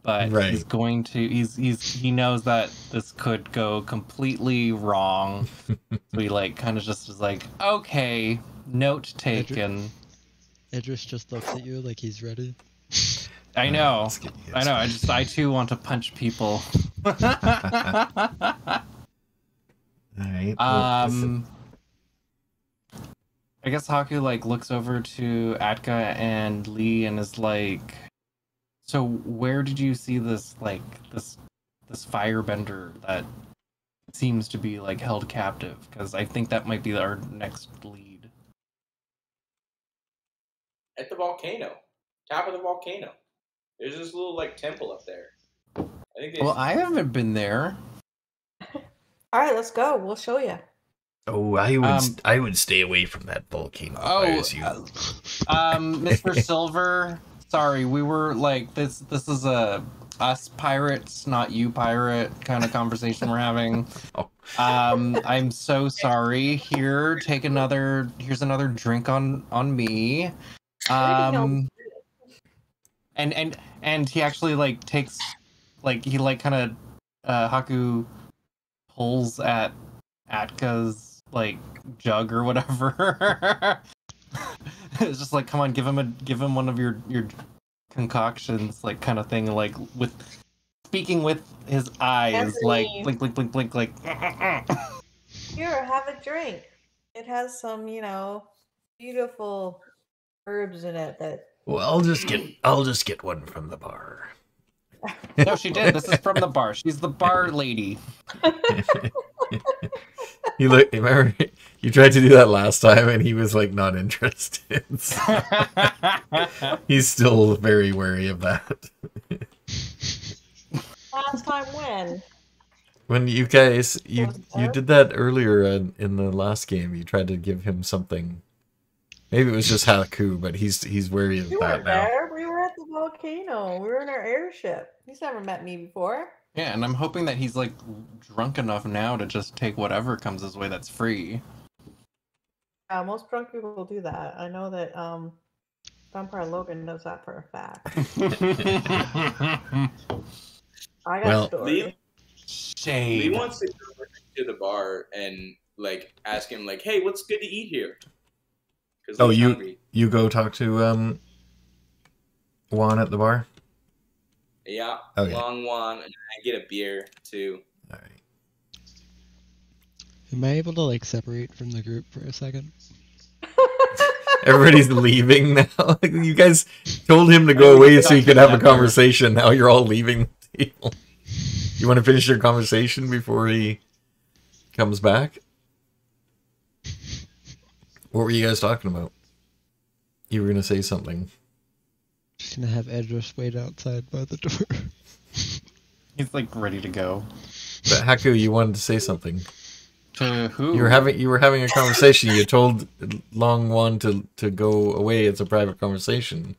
but he's going to. He knows that this could go completely wrong. So he like kind of just is like, okay, note taken. Edris just looks at you like he's ready. I know. I know. I too want to punch people. All right. I guess Haku like looks over to Atka and Lee and is like, "So where did you see this this firebender that seems to be like held captive? Because I think that might be our next lead." At the volcano, top of the volcano. There's this little, like, temple up there. I think I haven't been there. Alright, let's go. We'll show you. Oh, I would stay away from that volcano. Oh, Mr. Silver, sorry, we were, like, this is a us pirates, not you pirate kind of conversation we're having. Oh. I'm so sorry. Here, here's another drink on me. And he actually like takes like he like kind of Haku pulls at Atka's like jug or whatever. It's just like, come on, give him one of your concoctions, like kind of thing, like with speaking with his eyes, like blink blink blink blink like. Here, have a drink. It has some, you know, beautiful herbs in it that. Well, I'll just get one from the bar. No, she did. This is from the bar. She's the bar lady. You look. Remember, you tried to do that last time, and he was like not interested. So he's still very wary of that. Last time when? When you guys you did that earlier in the last game, you tried to give him something. Maybe it was just Haku, but he's wary of that now. We were at the volcano. We were in our airship. He's never met me before. Yeah, and I'm hoping that he's like drunk enough now to just take whatever comes his way that's free. Yeah, most drunk people do that. I know that VampireLogan knows that for a fact. I got a story. Shame. Lee wants to go to the bar and like ask him like, hey, what's good to eat here? Oh, you go talk to Juan at the bar? Yeah, okay. Long one, and I get a beer too. All right. Am I able to like separate from the group for a second? Everybody's leaving now. You guys told him to go away so you could have a conversation. Now you're all leaving the table. You want to finish your conversation before he comes back? What were you guys talking about? You were gonna say something. Just gonna have Edris wait outside by the door. He's like ready to go. But Haku, you wanted to say something. To who? You were having a conversation. You told Long Juan to go away. It's a private conversation,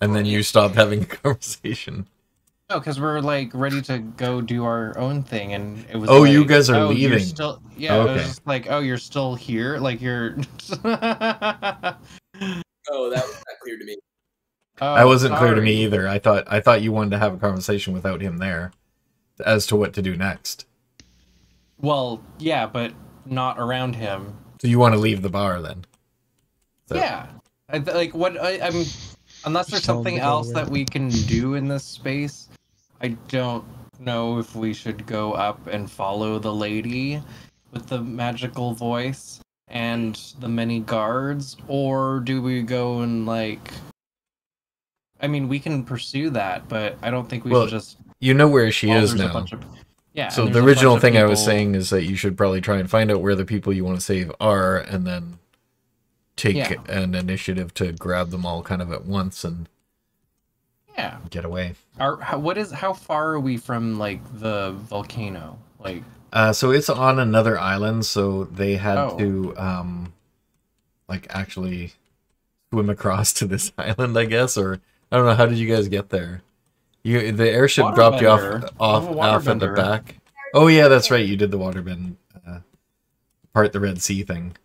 and then you stopped having a conversation. No, because we're like ready to go do our own thing, and it was. Oh, like, you guys are leaving. You're still, yeah, okay. It was just like, oh, you're still here. Like you're. Oh, that was not clear to me. That wasn't clear to me either. I thought you wanted to have a conversation without him there, as to what to do next. Well, yeah, but not around him. So you want to leave the bar then? So. Yeah, I'm unless there's something else that we can do in this space. I don't know if we should go up and follow the lady with the magical voice and the many guards, or do we go and like? I mean, we can pursue that, but I don't think we should just. You know where she is now. Yeah, so the original thing I was saying is that you should probably try and find out where the people you want to save are, and then take an initiative to grab them all kind of at once and get away. How far are we from like the volcano? Like so it's on another island, so they had to like actually swim across to this island, I guess, or I don't know. How did you guys get there? The airship dropped you off at the back. Oh yeah, that's right. You did the waterbend part, the Red Sea thing,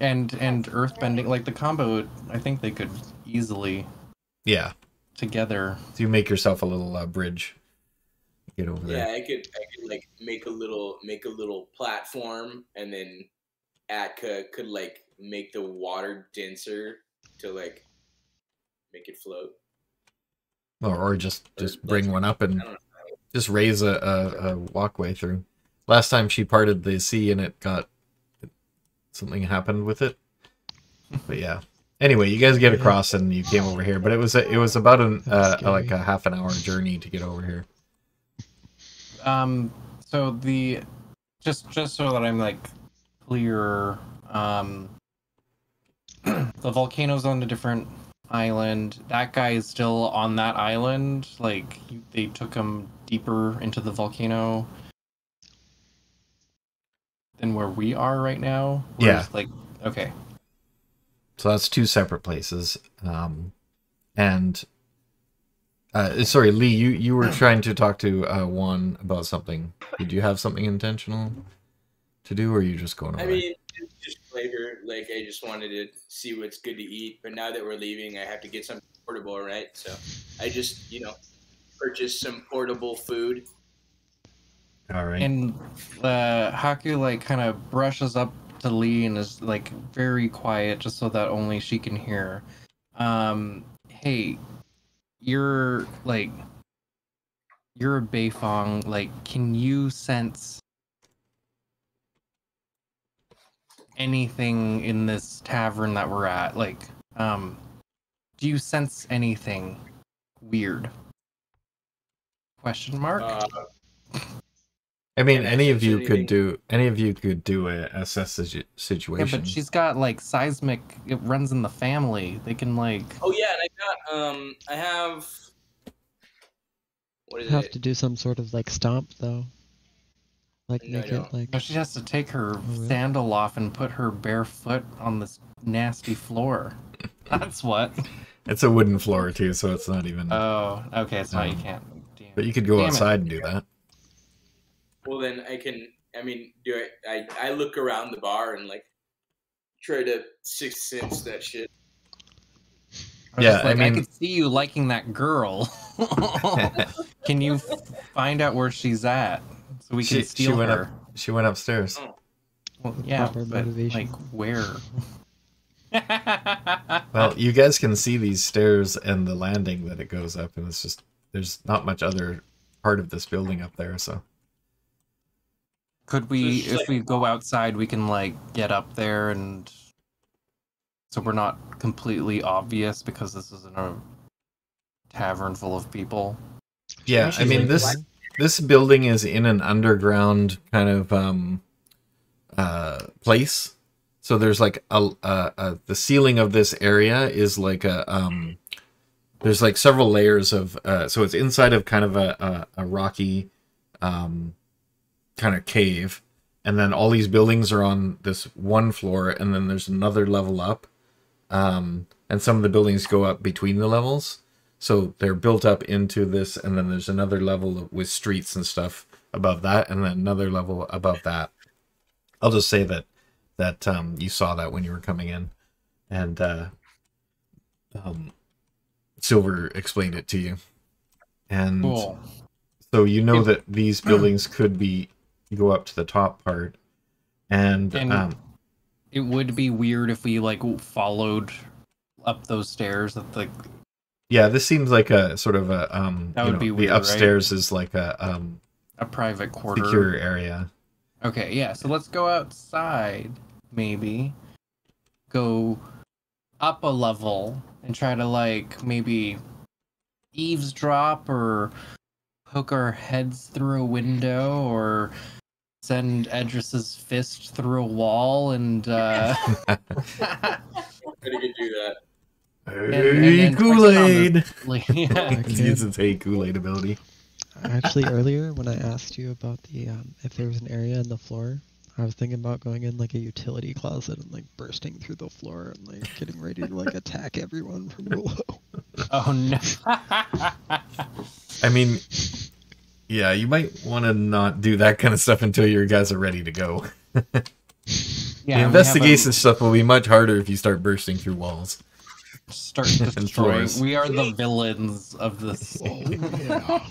and earthbending, like the combo. I think they could easily together. So you make yourself a little bridge. Get over there. Yeah, I could like make a little platform, and then Atka could like make the water denser to like make it float. Or just bring one up and just raise a walkway through. Last time she parted the sea and it got... Something happened with it. But yeah. Anyway, you guys get across and you came over here. But it was about like a half an hour journey to get over here. So the... Just so that I'm like clear... the volcano's on a different... island. That guy is still on that island. Like they took him deeper into the volcano than where we are right now. We're just like okay. So that's two separate places. And sorry, Lee, you were trying to talk to Juan about something. Did you have something intentional to do, or are you just going away? I mean, just flavor, like I just wanted to see what's good to eat, but now that we're leaving I have to get something portable, right? So I just, you know, purchased some portable food. All right. And Haku like kind of brushes up to Lee and is like very quiet just so that only she can hear. Hey, you're a Beifong, like can you sense anything in this tavern that we're at? Like, do you sense anything weird? Question mark. I mean, any of you could do a assess situation. Yeah, but she's got like seismic. It runs in the family. They can like. Oh yeah, and I got I have. What is it? You have to do some sort of like stomp though. Like, no, make it, like... No, she has to take her sandal off and put her bare foot on this nasty floor. That's what. It's a wooden floor, too, so it's not even... Oh, okay, it's not, you can't... Damn. But you could go outside and do that. Well, then I can... I mean, do it. I look around the bar and, like, try to sixth sense that shit. Yeah, like, I mean... I could see you liking that girl. Can you find out where she's at? So we can steal her. She went upstairs. Oh. Well, yeah, but like where? Well, you guys can see these stairs and the landing that it goes up, and it's just there's not much other part of this building up there, so. Could we, if we go outside, we can like get up there and so we're not completely obvious because this isn't a tavern full of people? Yeah, I mean, this building is in an underground kind of place. So there's like the ceiling of this area is like a, there's like several layers of, so it's inside of kind of a rocky, kind of cave, and then all these buildings are on this one floor, and then there's another level up, and some of the buildings go up between the levels, so they're built up into this, and then there's another level with streets and stuff above that, and then another level above that. I'll just say that you saw that when you were coming in, and Silver explained it to you, and cool. So you know that these buildings could be go up to the top part, and it would be weird if we like followed up those stairs that like. Yeah, this seems like a sort of a that would be weird, the upstairs, right? Is like a private quarter, secure area. Okay, yeah. So let's go outside, maybe go up a level and try to like maybe eavesdrop or hook our heads through a window or send Edris's fist through a wall and I could do that. Hey, Kool-Aid! Yeah. He uses Hey Kool-Aid ability. Actually, earlier when I asked you about the if there was an area in the floor, I was thinking about going in like a utility closet and like bursting through the floor and like getting ready to like attack everyone from below. Oh no. I mean, yeah, you might want to not do that kind of stuff until your guys are ready to go. Yeah, the investigation stuff will be much harder if you start bursting through walls. Start destroying. We are the villains of this. Oh, yeah.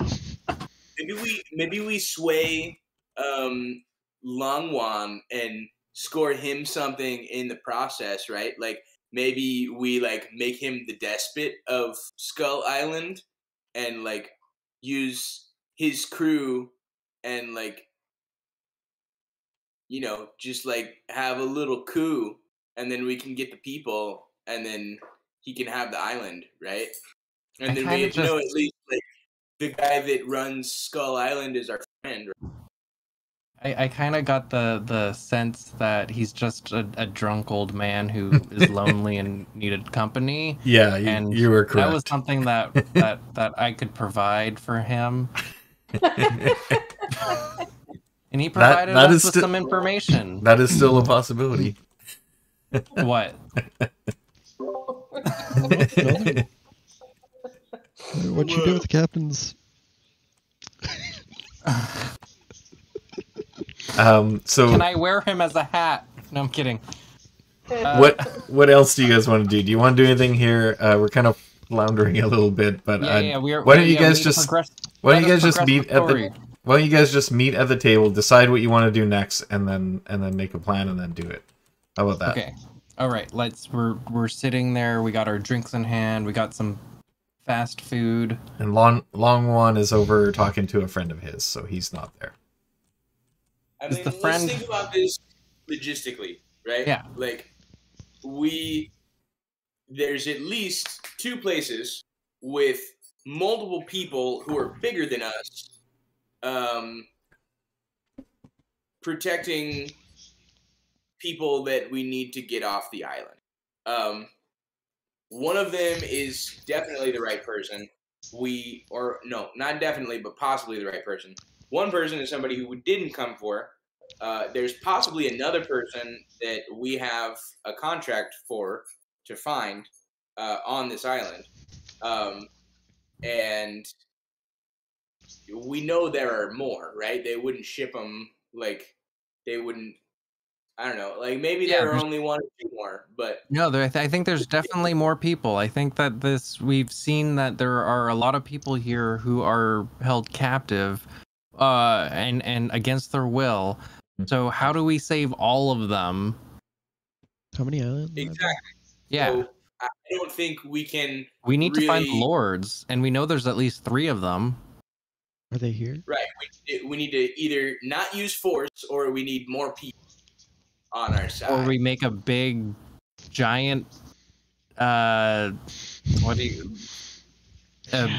Maybe we sway Long Juan and score him something in the process, right? Like maybe we like make him the despot of Skull Island and like use his crew and like, you know, just like have a little coup, and then we can get the people and then he can have the island, right? And then we know at least like the guy that runs Skull Island is our friend, right? I kind of got the sense that he's just a drunk old man who is lonely and needed company. Yeah, you were correct. That was something that I could provide for him. And he provided us with some information. That is still a possibility. What? What'd you do with the captains? So can I wear him as a hat? No, I'm kidding. What else do you guys want to do? Do you want to do anything here? We're kind of floundering a little bit, but why don't you guys just meet at the table, decide what you want to do next, and then make a plan and then do it. How about that? Okay. All right. We're sitting there. We got our drinks in hand. We got some fast food. And Long Juan is over talking to a friend of his, so he's not there. I mean, let's think about this logistically, right? Yeah. Like, there's at least two places with multiple people who are bigger than us, protecting people that we need to get off the island. One of them is definitely the right person. Not definitely, but possibly the right person. One person is somebody who we didn't come for. There's possibly another person that we have a contract for to find on this island. And we know there are more, right? They wouldn't ship them, like, they wouldn't, I don't know, like, maybe there are only one or two more, but... No, I think there's definitely more people. I think that we've seen that there are a lot of people here who are held captive, and against their will. So how do we save all of them? How many islands? Exactly. Yeah. So I don't think we can. We need to find lords, and we know there's at least 3 of them. Are they here? Right. We need to either not use force, or we need more people on our side. Or we make a big, giant, a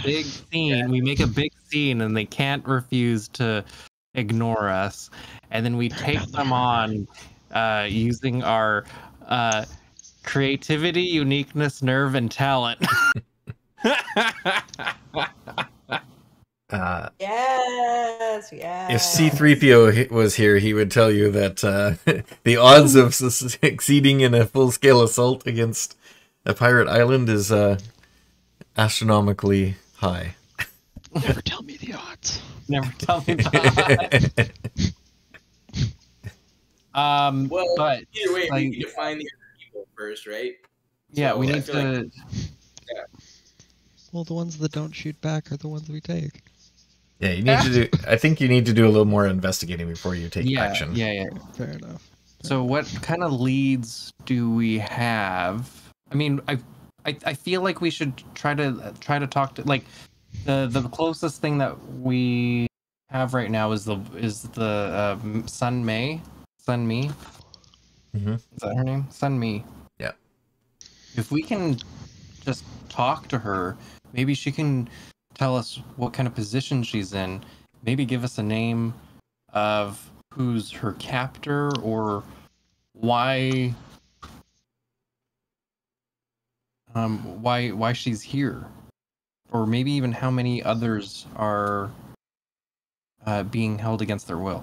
big scene. Yeah. We make a big scene, and they can't refuse to ignore us. And then we take them on using our creativity, uniqueness, nerve, and talent. Yes, yes. If C-3PO was here, he would tell you that the odds of succeeding in a full-scale assault against a pirate island is astronomically high. Never tell me the odds. Never tell me the odds. Well, but either way, we need to find the other people first, right? Yeah, so we need to. Like, yeah. Well, the ones that don't shoot back are the ones we take. Yeah, you need to do. I think you need to do a little more investigating before you take action. Yeah, yeah, fair enough. So, what kind of leads do we have? I mean, I feel like we should try to talk to, like, the closest thing that we have right now is the Sun Mei, Sun Mei. Mm-hmm. Is that her name? Sun Mei. Yeah. If we can just talk to her, maybe she can tell us what kind of position she's in, maybe give us a name of who's her captor or why she's here, or maybe even how many others are being held against their will.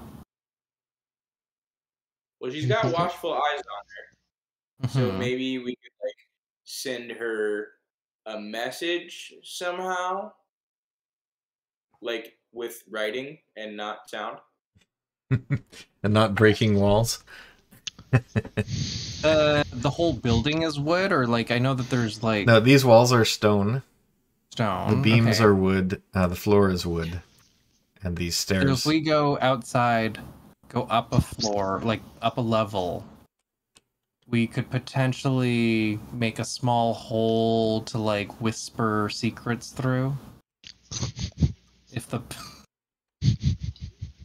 Well, she's got watchful eyes on her, so maybe we could, like, send her a message somehow, like with writing and not sound, and not breaking walls. The whole building is wood, or like, I know that there's like, no, these walls are stone. Stone. The beams are wood. The floor is wood, and these stairs. And if we go outside, go up a floor, like up a level, we could potentially make a small hole to, like, whisper secrets through. If the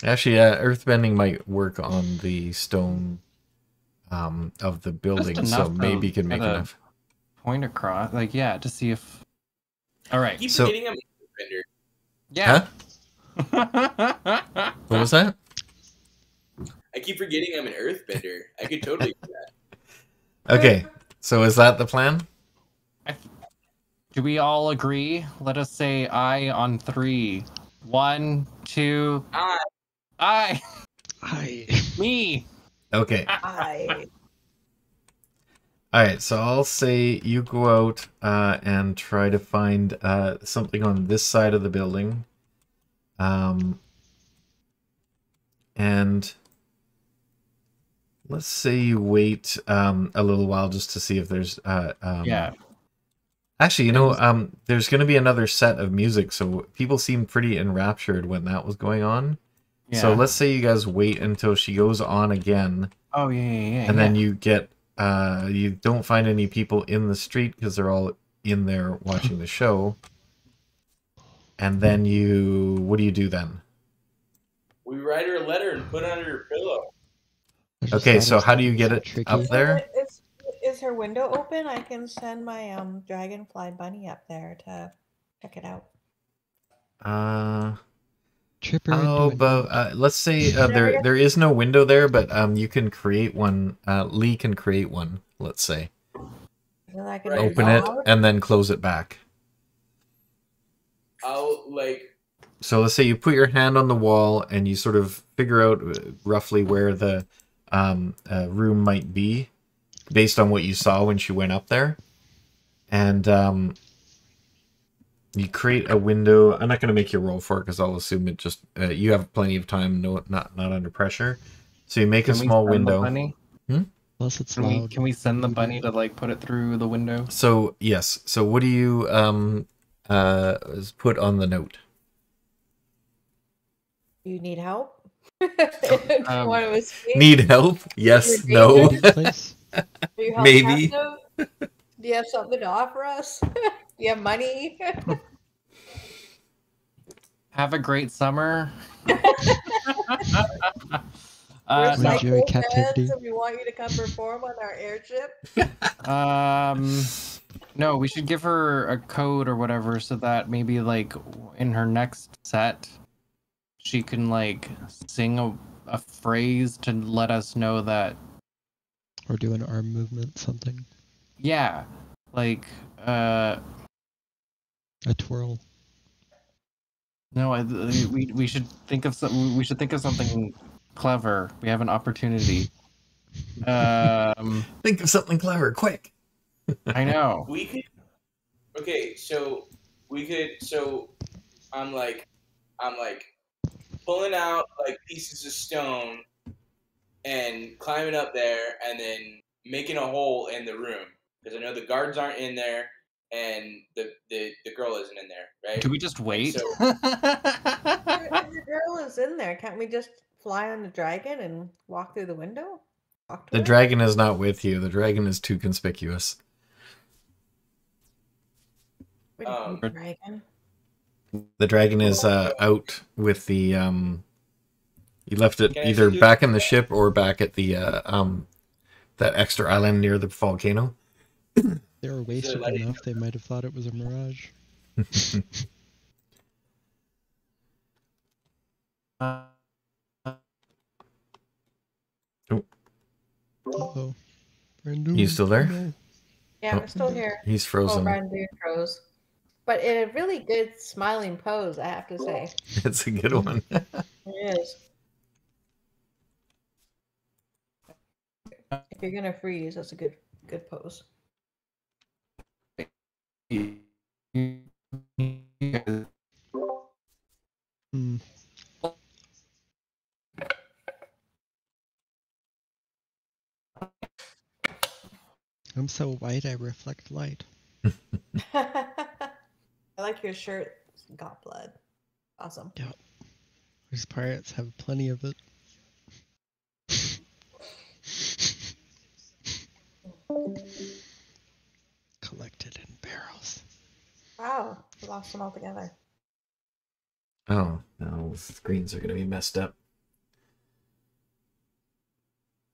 actually, earthbending might work on the stone of the building, so maybe you can make enough point across, like, yeah, to see if. All right, keep getting a earthbender. Yeah. Huh? What was that? I keep forgetting I'm an earthbender. I could totally do that. Okay, so is that the plan? Do we all agree? Let us say I on 3. 1, 2... I! I! Me! Okay. I! Alright, so I'll say you go out and try to find something on this side of the building. And... let's say you wait a little while just to see if there's... yeah. Actually, you know, there's going to be another set of music, so people seemed pretty enraptured when that was going on. Yeah. So let's say you guys wait until she goes on again. Oh, yeah, yeah, yeah. And then you get... you don't find any people in the street because they're all in there watching the show. And then you... what do you do then? We write her a letter and put it under her pillow. Okay, so how do you get it up there? Is her window open? I can send my dragonfly bunny up there to check it out. Let's say there is no window there, but you can create one. Lee can create one. Let's say. Then I can open it and then close it back. I'll like. So let's say you put your hand on the wall and you sort of figure out roughly where the room might be based on what you saw when she went up there, and you create a window. I'm not going to make you roll for it because I'll assume it just you have plenty of time, not under pressure, so you make a small window. Unless it's loud. Can we send the bunny to, like, put it through the window? So yes, so what do you put on the note? You need help? Need help? Yes, no. Maybe. Do you have something to offer us? Do you have money? Have a great summer. We're captivity. And we want you to come perform on our airship. No, we should give her a code or whatever so that maybe like in her next set she can like sing a phrase to let us know that, or do an arm movement, something. Yeah, like a twirl. No, we should think of some. We should think of something clever. We have an opportunity. Think of something clever, quick. I know. We could. Okay, so we could. So I'm like pulling out like pieces of stone and climbing up there, and then making a hole in the room because I know the guards aren't in there. And the girl isn't in there, right? Can we just wait? So... the girl is in there. Can't we just fly on the dragon and walk through the window? The dragon is not with you. The dragon is too conspicuous. The dragon is out with the... you left it either back in the ship or back at the that extra island near the volcano. They were wasted enough, they might have thought it was a mirage. Oh. You still there? Yeah, I'm still here. He's frozen. Oh, froze. But in a really good smiling pose, I have to say. It's a good one. It is. If you're going to freeze, that's a good pose. I'm so white, I reflect light. I like your shirt. It's got blood. Awesome. Yeah. These pirates have plenty of it. Collected in barrels. Wow, we lost them all together. Oh, no, the screens are going to be messed up.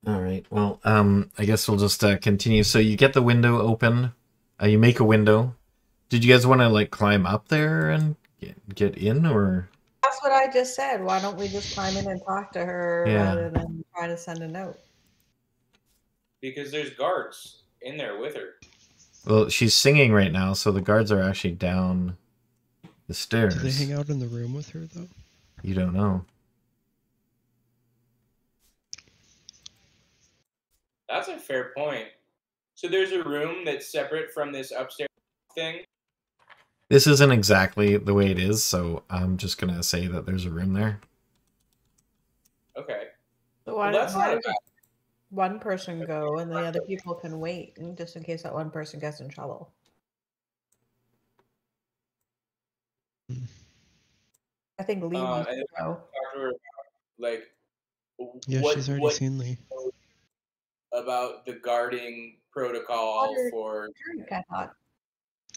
All right, well, I guess we'll just continue. So you get the window open. You make a window. Did you guys want to, like, climb up there and get in, or...? That's what I just said. Why don't we just climb in and talk to her rather than try to send a note? Because there's guards in there with her. Well, she's singing right now, so the guards are actually down the stairs. Do they hang out in the room with her, though? You don't know. That's a fair point. So there's a room that's separate from this upstairs thing? This isn't exactly the way it is, so I'm just going to say that there's a room there. Okay. So well, that's not a bad thing. One person go and the other people can wait just in case that one person gets in trouble. I think Lee wants to go. Like, yeah, she's already seen Lee. About the guarding protocol for...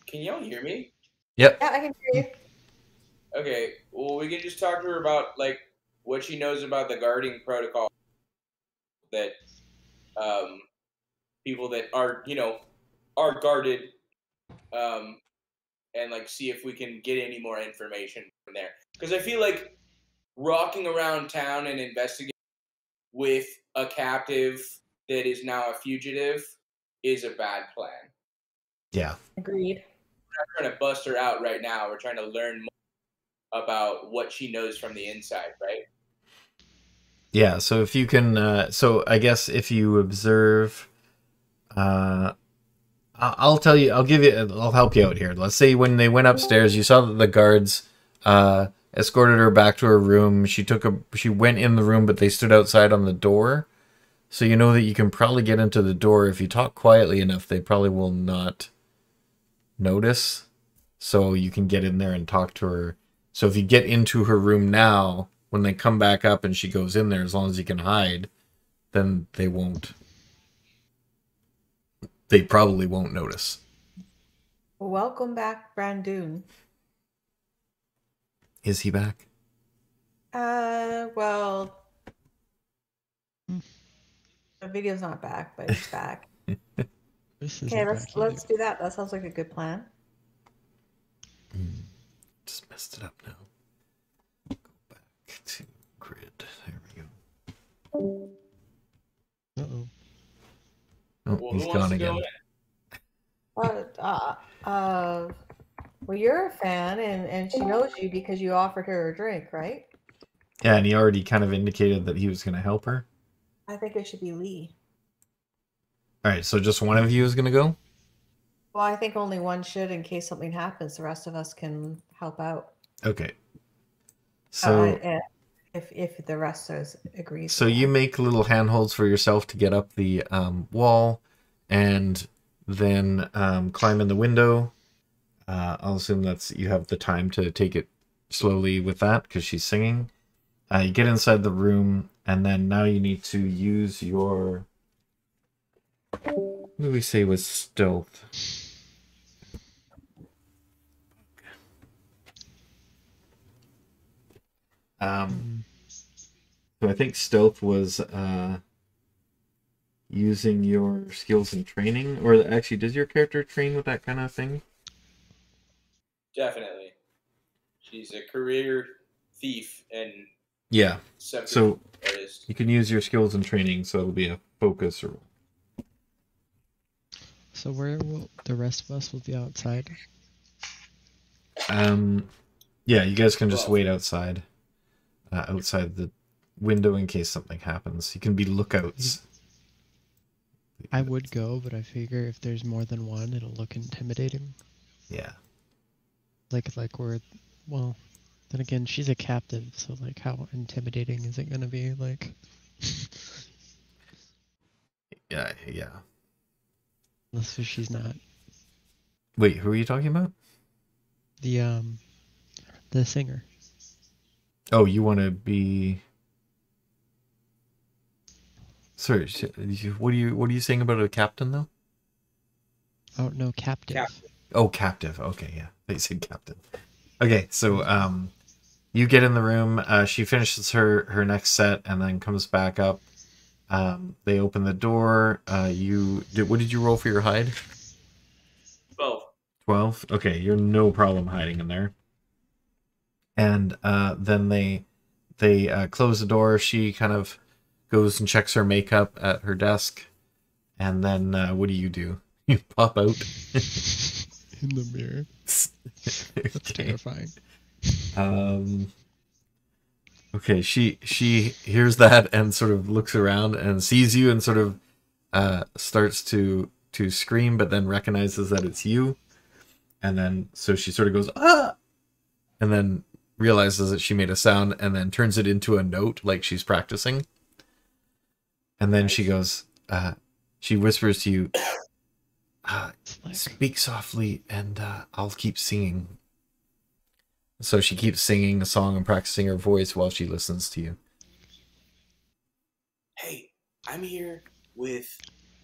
Can y'all hear me? Yep. Yeah, I can hear you. Okay, well, we can just talk to her about, like, what she knows about the guarding protocol that... people that are, you know, are guarded, and like see if we can get any more information from there. Because I feel like rocking around town and investigating with a captive that is now a fugitive is a bad plan. Yeah. Agreed. We're not trying to bust her out right now. We're trying to learn more about what she knows from the inside, right? Yeah, so if you can, so I guess if you observe, I'll tell you, I'll help you out here. Let's say when they went upstairs, you saw that the guards escorted her back to her room. She went in the room, but they stood outside on the door. So you know that you can probably get into the door. If you talk quietly enough, they probably will not notice. So you can get in there and talk to her. So if you get into her room now, when they come back up and she goes in there, as long as you can hide, then they won't they probably won't notice. Welcome back, Brandoon. Is he back? Well, the video's not back, but it's back. Okay, let's do that. That sounds like a good plan. Just messed it up now. Go back to grid. There we go. Uh-oh. Oh, well, he's gone again. Well, you're a fan, and she knows you because you offered her a drink, right? Yeah, and he already kind of indicated that he was going to help her. I think it should be Lee. All right, so just one of you is going to go? Well, I think only one should in case something happens. The rest of us can help out. Okay. So if the rest agrees. So you make little handholds for yourself to get up the wall and then climb in the window. I'll assume that's you have the time to take it slowly with that because she's singing. You get inside the room, and then now you need to use your... What do we say was stealth? So I think stealth was using your skills and training, or actually, does your character train with that kind of thing? Definitely. She's a career thief and yeah. So artist. You can use your skills and training, so it'll be a focus roll. So where will the rest of us will be outside? Yeah, you guys can just wait outside, outside the window in case something happens. You can be lookouts. I would go, but I figure if there's more than one, it'll look intimidating. Yeah. Like we're, well, then again, she's a captive, so like how intimidating is it going to be? Like, yeah, yeah. Unless she's not. Wait, who are you talking about? The singer. Oh, you want to be? Sorry, what are you saying about a captain though? Oh no, captive. Oh, captive. Okay, yeah, they said captain. Okay, so you get in the room. She finishes her next set and then comes back up. They open the door. What did you roll for your hide? 12. 12? Okay, you're no problem hiding in there. And then they close the door. She kind of goes and checks her makeup at her desk. And then what do? You pop out. In the mirror. Okay. That's terrifying. Okay, she hears that and sort of looks around and sees you and sort of starts to scream, but then recognizes that it's you. And then so she sort of goes, ah! And then realizes that she made a sound and then turns it into a note like she's practicing. And then she goes, she whispers to you, speak softly and I'll keep singing. So she keeps singing a song and practicing her voice while she listens to you. Hey, I'm here with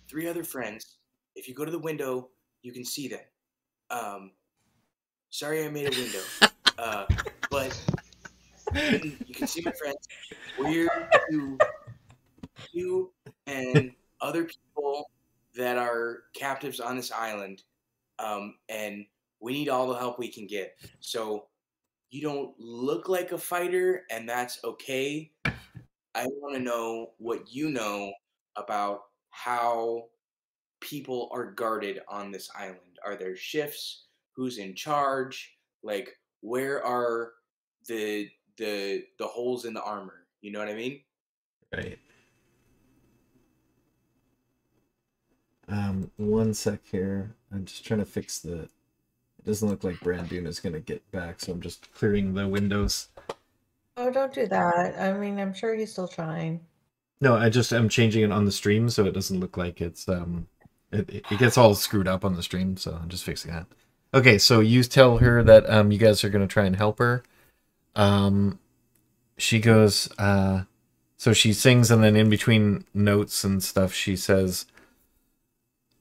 3 other friends. If you go to the window, you can see them. Sorry I made a window. But you can see my friends. We're here to you and other people that are captives on this island. And we need all the help we can get. So... You don't look like a fighter, and that's okay. I want to know what you know about how people are guarded on this island. Are there shifts? Who's in charge? Like, where are the holes in the armor? You know what I mean? Right. One sec here. I'm just trying to fix the... Doesn't look like Brandoon is going to get back, so I'm just clearing the windows. Oh, don't do that. I mean, I'm sure he's still trying. No, I'm changing it on the stream so it doesn't look like it's it gets all screwed up on the stream, so I'm just fixing that. Okay, so you tell her that you guys are going to try and help her. She goes so she sings, and then in between notes and stuff she says,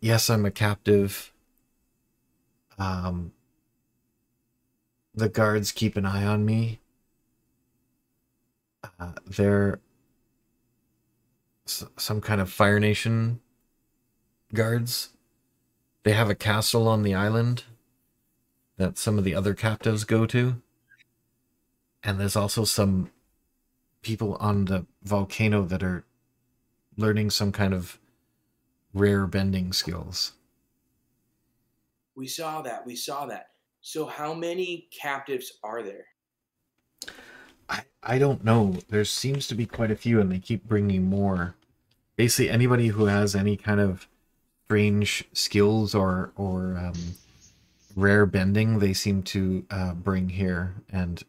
Yes, I'm a captive. The guards keep an eye on me. They're some kind of Fire Nation guards. They have a castle on the island that some of the other captives go to. And there's also some people on the volcano that are learning some kind of rare bending skills. We saw that. So how many captives are there? I don't know. There seems to be quite a few, and they keep bringing more. Basically, anybody who has any kind of strange skills or rare bending, they seem to bring here and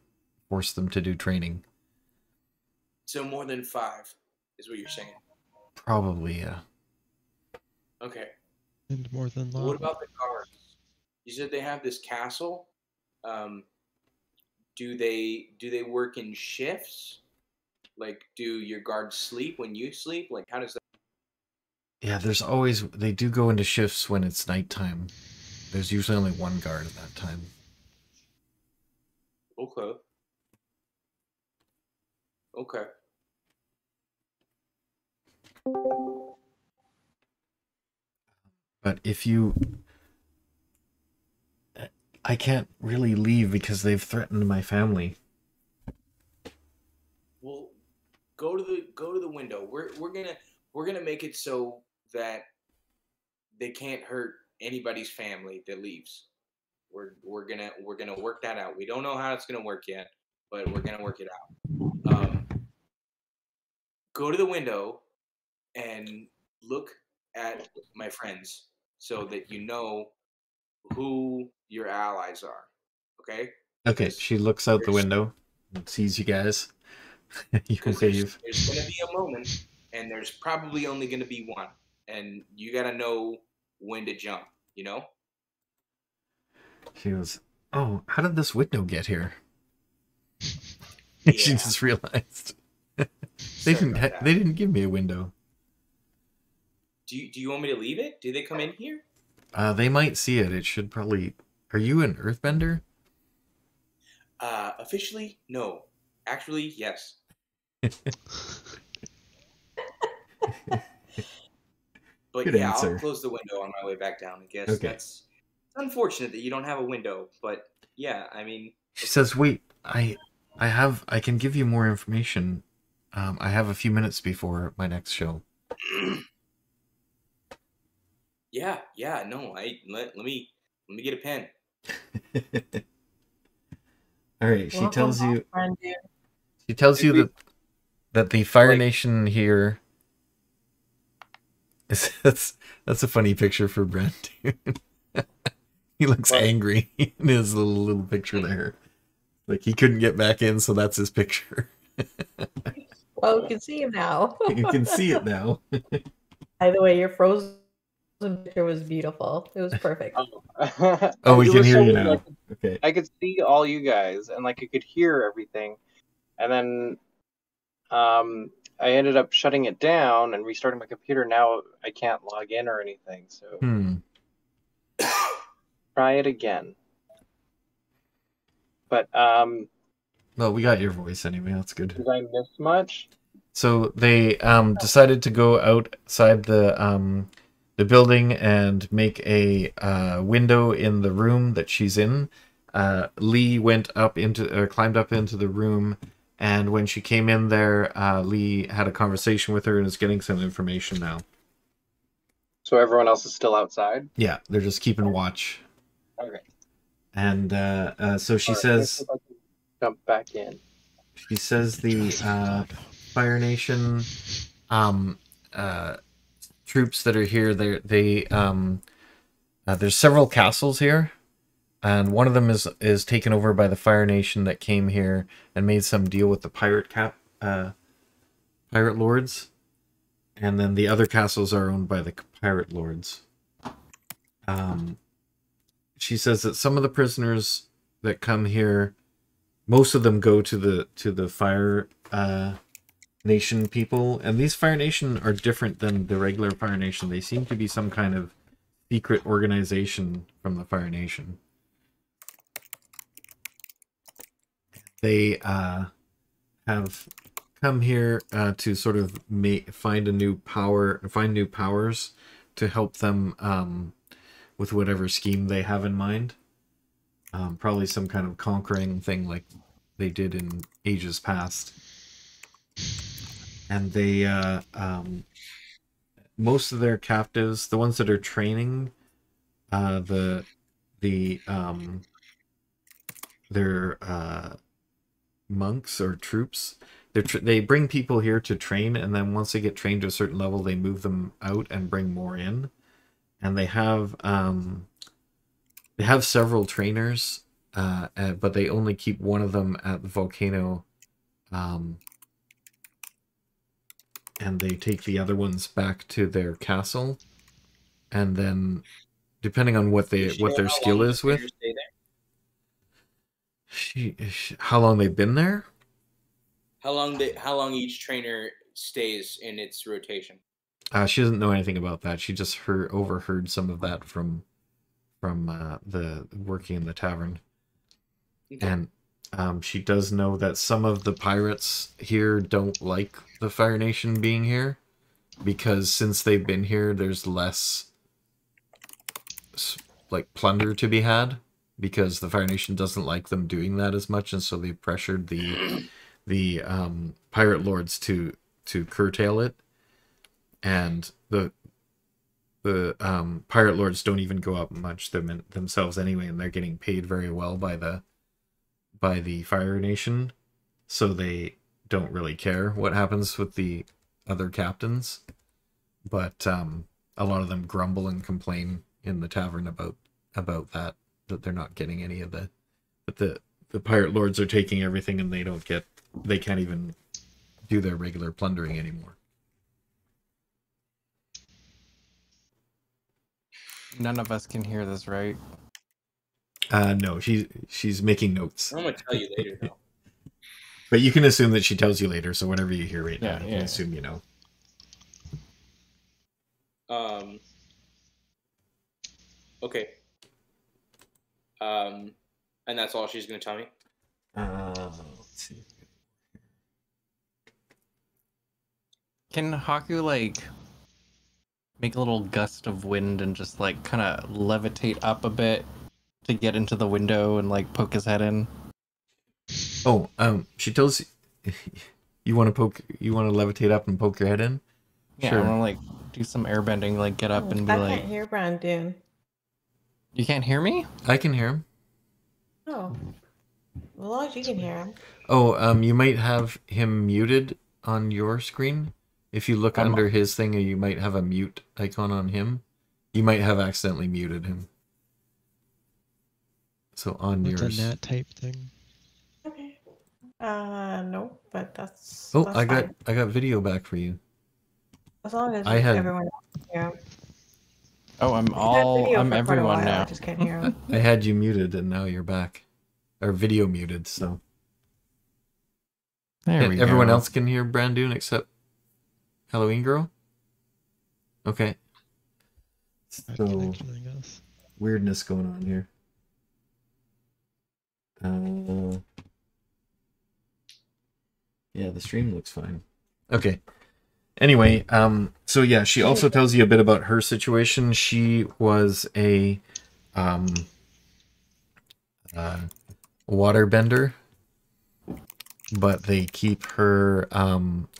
force them to do training. So more than 5 is what you're saying? Probably, yeah. Okay. And more than lava. What about the guards? You said they have this castle. Do they work in shifts? Like, do your guards sleep when you sleep? Like, how does that? Yeah, there's always, they do go into shifts when it's nighttime. There's usually only one guard at that time. Okay. Okay. But if you, I can't really leave because they've threatened my family. Well, go to the window. We're gonna make it so that they can't hurt anybody's family that leaves. We're gonna work that out. We don't know how it's gonna work yet, but we're gonna work it out. Go to the window and look at my friends so that you know who your allies are. Okay? Okay, because she looks out the window and sees you guys. You can save. There's going to be a moment, and there's probably only going to be one. And you got to know when to jump, you know? She goes, oh, how did this window get here? Yeah. She just realized. They didn't give me a window. Do you want me to leave it? Do they come in here? They might see it. It should probably... Are you an earthbender? Officially, no. Actually, yes. But good yeah, answer. I'll close the window on my way back down, I guess. Okay. That's, it's unfortunate that you don't have a window, but yeah, I mean... She says, wait, I can give you more information. I have a few minutes before my next show. Yeah, no, let me get a pen. All right, she tells you that the Fire Nation here is, that's a funny picture for Brent. He looks angry in his little picture there. Like he couldn't get back in, so that's his picture. Well, you can see him now. You can see it now. By the way, you're frozen. The picture was beautiful. It was perfect. Oh, we can hear you now. Okay. I could see all you guys, and like I could hear everything, and then I ended up shutting it down and restarting my computer. Now I can't log in or anything. So try it again. But well, we got your voice anyway. That's good. Did I miss much? So they decided to go outside the building and make a window in the room that she's in. Lee went up into, or climbed up into the room, and when she came in there, Lee had a conversation with her and is getting some information now. So everyone else is still outside? Yeah, they're just keeping watch. Okay. And so she says... Jump back in. She says the Fire Nation... troops that are here, there's several castles here, and one of them is taken over by the Fire Nation that came here and made some deal with the pirate lords, and then the other castles are owned by the pirate lords. She says that some of the prisoners that come here, most of them go to the Fire Nation people, and these Fire Nation are different than the regular Fire Nation. They seem to be some kind of secret organization from the Fire Nation. They have come here to sort of find a new power, find new powers to help them with whatever scheme they have in mind. Probably some kind of conquering thing like they did in ages past. And they, most of their captives, the ones that are training, their monks or troops, they bring people here to train, and then once they get trained to a certain level, they move them out and bring more in. And they have several trainers, but they only keep one of them at the volcano. And they take the other ones back to their castle, and then, depending on what they their skill is with, how long they've been there, how long each trainer stays in its rotation. She doesn't know anything about that. She just overheard some of that from the working in the tavern, okay. And. She does know that some of the pirates here don't like the Fire Nation being here, because since they've been here, there's less like plunder to be had, because the Fire Nation doesn't like them doing that as much, and so they pressured the pirate lords to curtail it, and the pirate lords don't even go up much themselves anyway, and they're getting paid very well by the Fire Nation, so they don't really care what happens with the other captains. But a lot of them grumble and complain in the tavern about that they're not getting any of the, but the pirate lords are taking everything, and they can't even do their regular plundering anymore. None of us can hear this, right? No, she's making notes. I'm going to tell you later, though. But you can assume that she tells you later, so whatever you hear right now, you can assume you know. Okay. And that's all she's going to tell me? Let's see. Can Haku, like, make a little gust of wind and just, like, kind of levitate up a bit? To get into the window and like poke his head in. Oh, she tells you, you want to levitate up and poke your head in. Yeah, sure. I want to like do some airbending, like get up and be like. I can't hear Brandon. You can't hear me? I can hear him. Oh, well, as long as you can hear him. Oh, you might have him muted on your screen. If you look under his thing, you might have a mute icon on him. You might have accidentally muted him. So on yours. Done that type thing. Okay. No, but that's. Oh, that's I got video back for you. As long as everyone else can hear. Oh, I'm everyone now. I just can't hear him. I had you muted and now you're back, or video muted. So. There we go. Everyone else can hear Brandoon except Halloween Girl. Okay. So weirdness going on here. Yeah, the stream looks fine. Okay. Anyway, so yeah, she also tells you a bit about her situation. She was a waterbender, but they keep her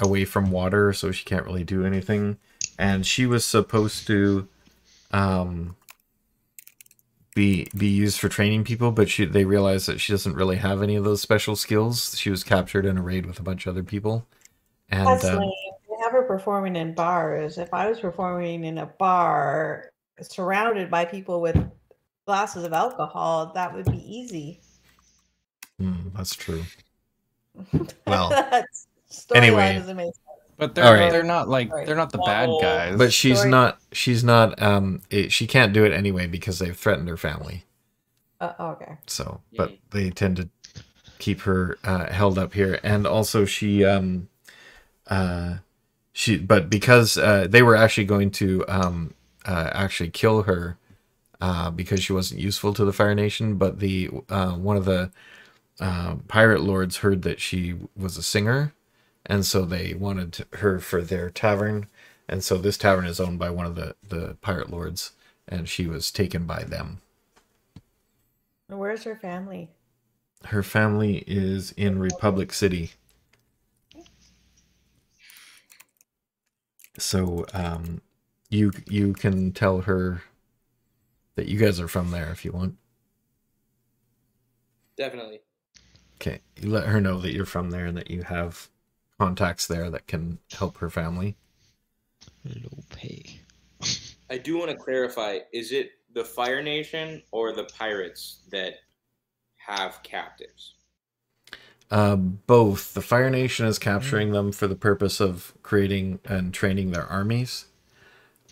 away from water, so she can't really do anything. And she was supposed to be used for training people, but they realized that she doesn't really have any of those special skills. She was captured in a raid with a bunch of other people. And that's lame. They have her performing in bars. If I was performing in a bar surrounded by people with glasses of alcohol, that would be easy. That's true. Well, anyway, but they're not like they're not the bad guys. But she's not she can't do it anyway because they've threatened her family. Okay. So, but they tend to keep her held up here, and also she but because they were actually going to actually kill her because she wasn't useful to the Fire Nation. But the one of the pirate lords heard that she was a singer, and so they wanted her for their tavern. And so this tavern is owned by one of the pirate lords, and she was taken by them. Where's her family? Her family is in Republic City. So you can tell her that you guys are from there if you want. Definitely. Okay, you let her know that you're from there and that you have contacts there that can help her family. Low pay. I do want to clarify, is it the Fire Nation or the pirates that have captives? Both. The Fire Nation is capturing them for the purpose of creating and training their armies.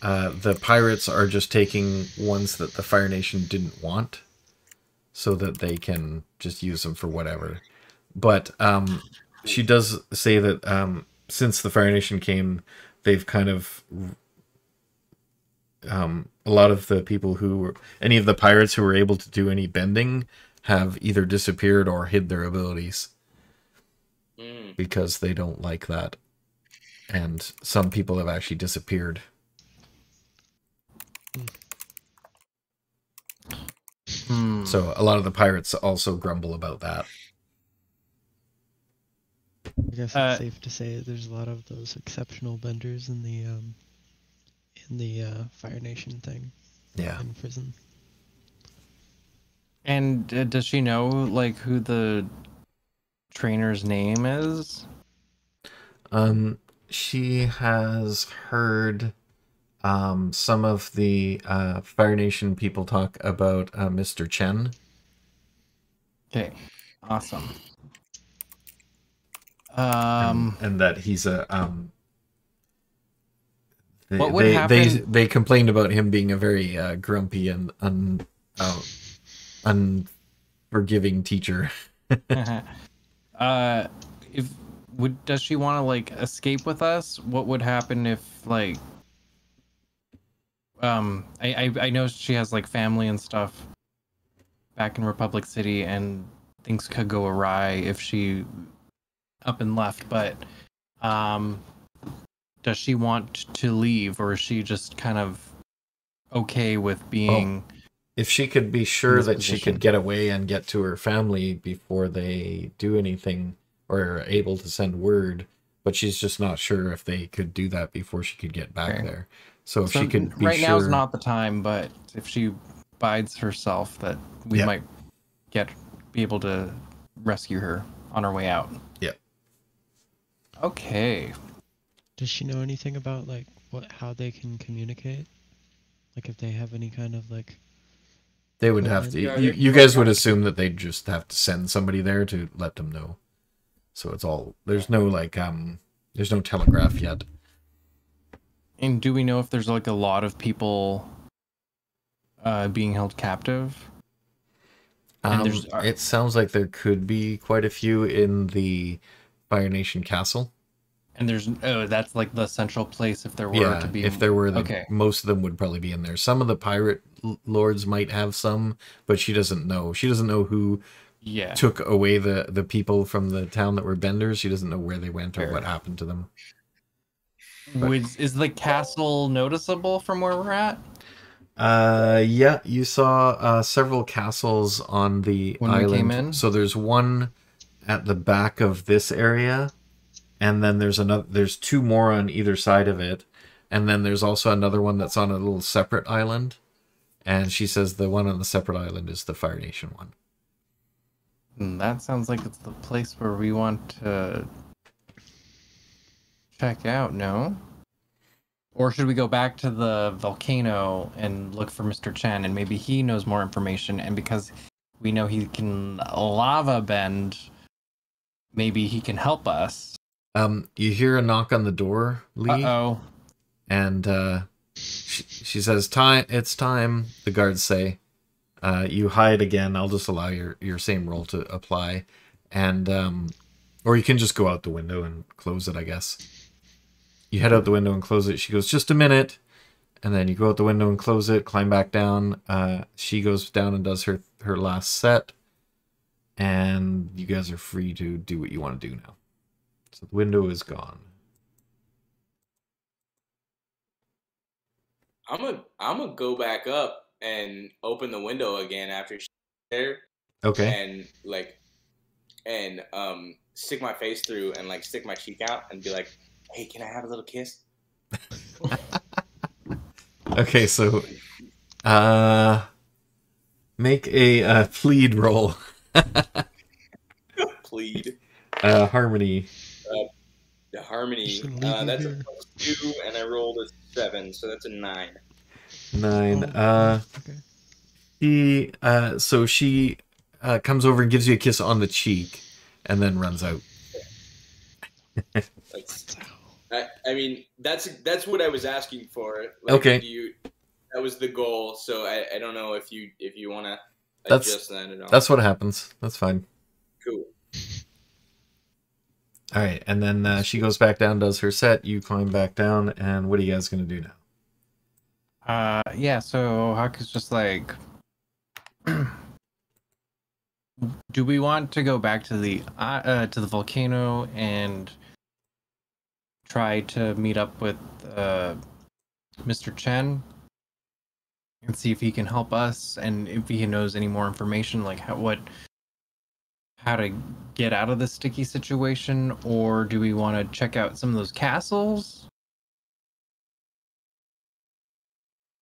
The pirates are just taking ones that the Fire Nation didn't want so that they can just use them for whatever. But she does say that since the Fire Nation came, they've kind of a lot of the people who were, any of the pirates who were able to do any bending have either disappeared or hid their abilities because they don't like that. And some people have actually disappeared. So a lot of the pirates also grumble about that. I guess it's safe to say there's a lot of those exceptional benders in the Fire Nation thing. Yeah. In prison. And does she know like who the trainer's name is? She has heard some of the Fire Nation people talk about Mr. Chen. Okay. Awesome. And that he's a they complained about him being a very grumpy and unforgiving teacher. Does she want to like escape with us? What would happen if like I know she has like family and stuff back in Republic City, and things could go awry if she up and left, but does she want to leave, or is she just kind of okay with being if she could be sure that she could get away and get to her family before they do anything or are able to send word, but she's just not sure if they could do that before she could get back there. So if she could be right sure... now's not the time, but if she bides herself that we might be able to rescue her on her way out. Okay. Does she know anything about like how they can communicate? Like if they have any kind of like they would have to you guys would assume that they'd just have to send somebody there to let them know. So it's all there's no like there's no telegraph yet. And do we know if there's like a lot of people being held captive? It sounds like there could be quite a few in the Fire Nation Castle. And there's that's like the central place if there were to be. If there were, most of them would probably be in there. Some of the pirate lords might have some, but she doesn't know. She doesn't know who took away the people from the town that were benders. She doesn't know where they went or what happened to them. But, is the castle noticeable from where we're at? Yeah, you saw several castles on the island. We came in? So there's one at the back of this area, and then there's another. There's two more on either side of it, and then there's also another one that's on a little separate island. And she says the one on the separate island is the Fire Nation one. And that sounds like it's the place where we want to check out. No, or should we go back to the volcano and look for Mr. Chen, and maybe he knows more information? And because we know he can lava bend, maybe he can help us. You hear a knock on the door, Lee. Uh-oh. And she says, "Time! It's time." The guards say, "You hide again. I'll just allow your same role to apply, and or you can just go out the window and close it. I guess you head out the window and close it." She goes, "Just a minute," and then you go out the window and close it, climb back down. She goes down and does her last set, and you guys are free to do what you want to do now. So the window is gone. I'm gonna go back up and open the window again after she's there. Okay. And like, and stick my face through and like stick my cheek out and be like, "Hey, can I have a little kiss?" Okay, so make a plead roll. Plead. Harmony. The harmony. That's a +2, and I rolled a 7, so that's a 9. 9. Okay. She, so she comes over and gives you a kiss on the cheek, and then runs out. Like, I mean, that's what I was asking for. Like, okay. That was the goal. So I don't know if you want to adjust that at all. That's what happens. That's fine. Cool. All right, and then she goes back down, does her set. You climb back down, and what are you guys gonna do now? Yeah. So Haku's just like, do we want to go back to the volcano and try to meet up with Mr. Chen and see if he can help us, and if he knows any more information, like how to get out of the sticky situation? Or do we want to check out some of those castles?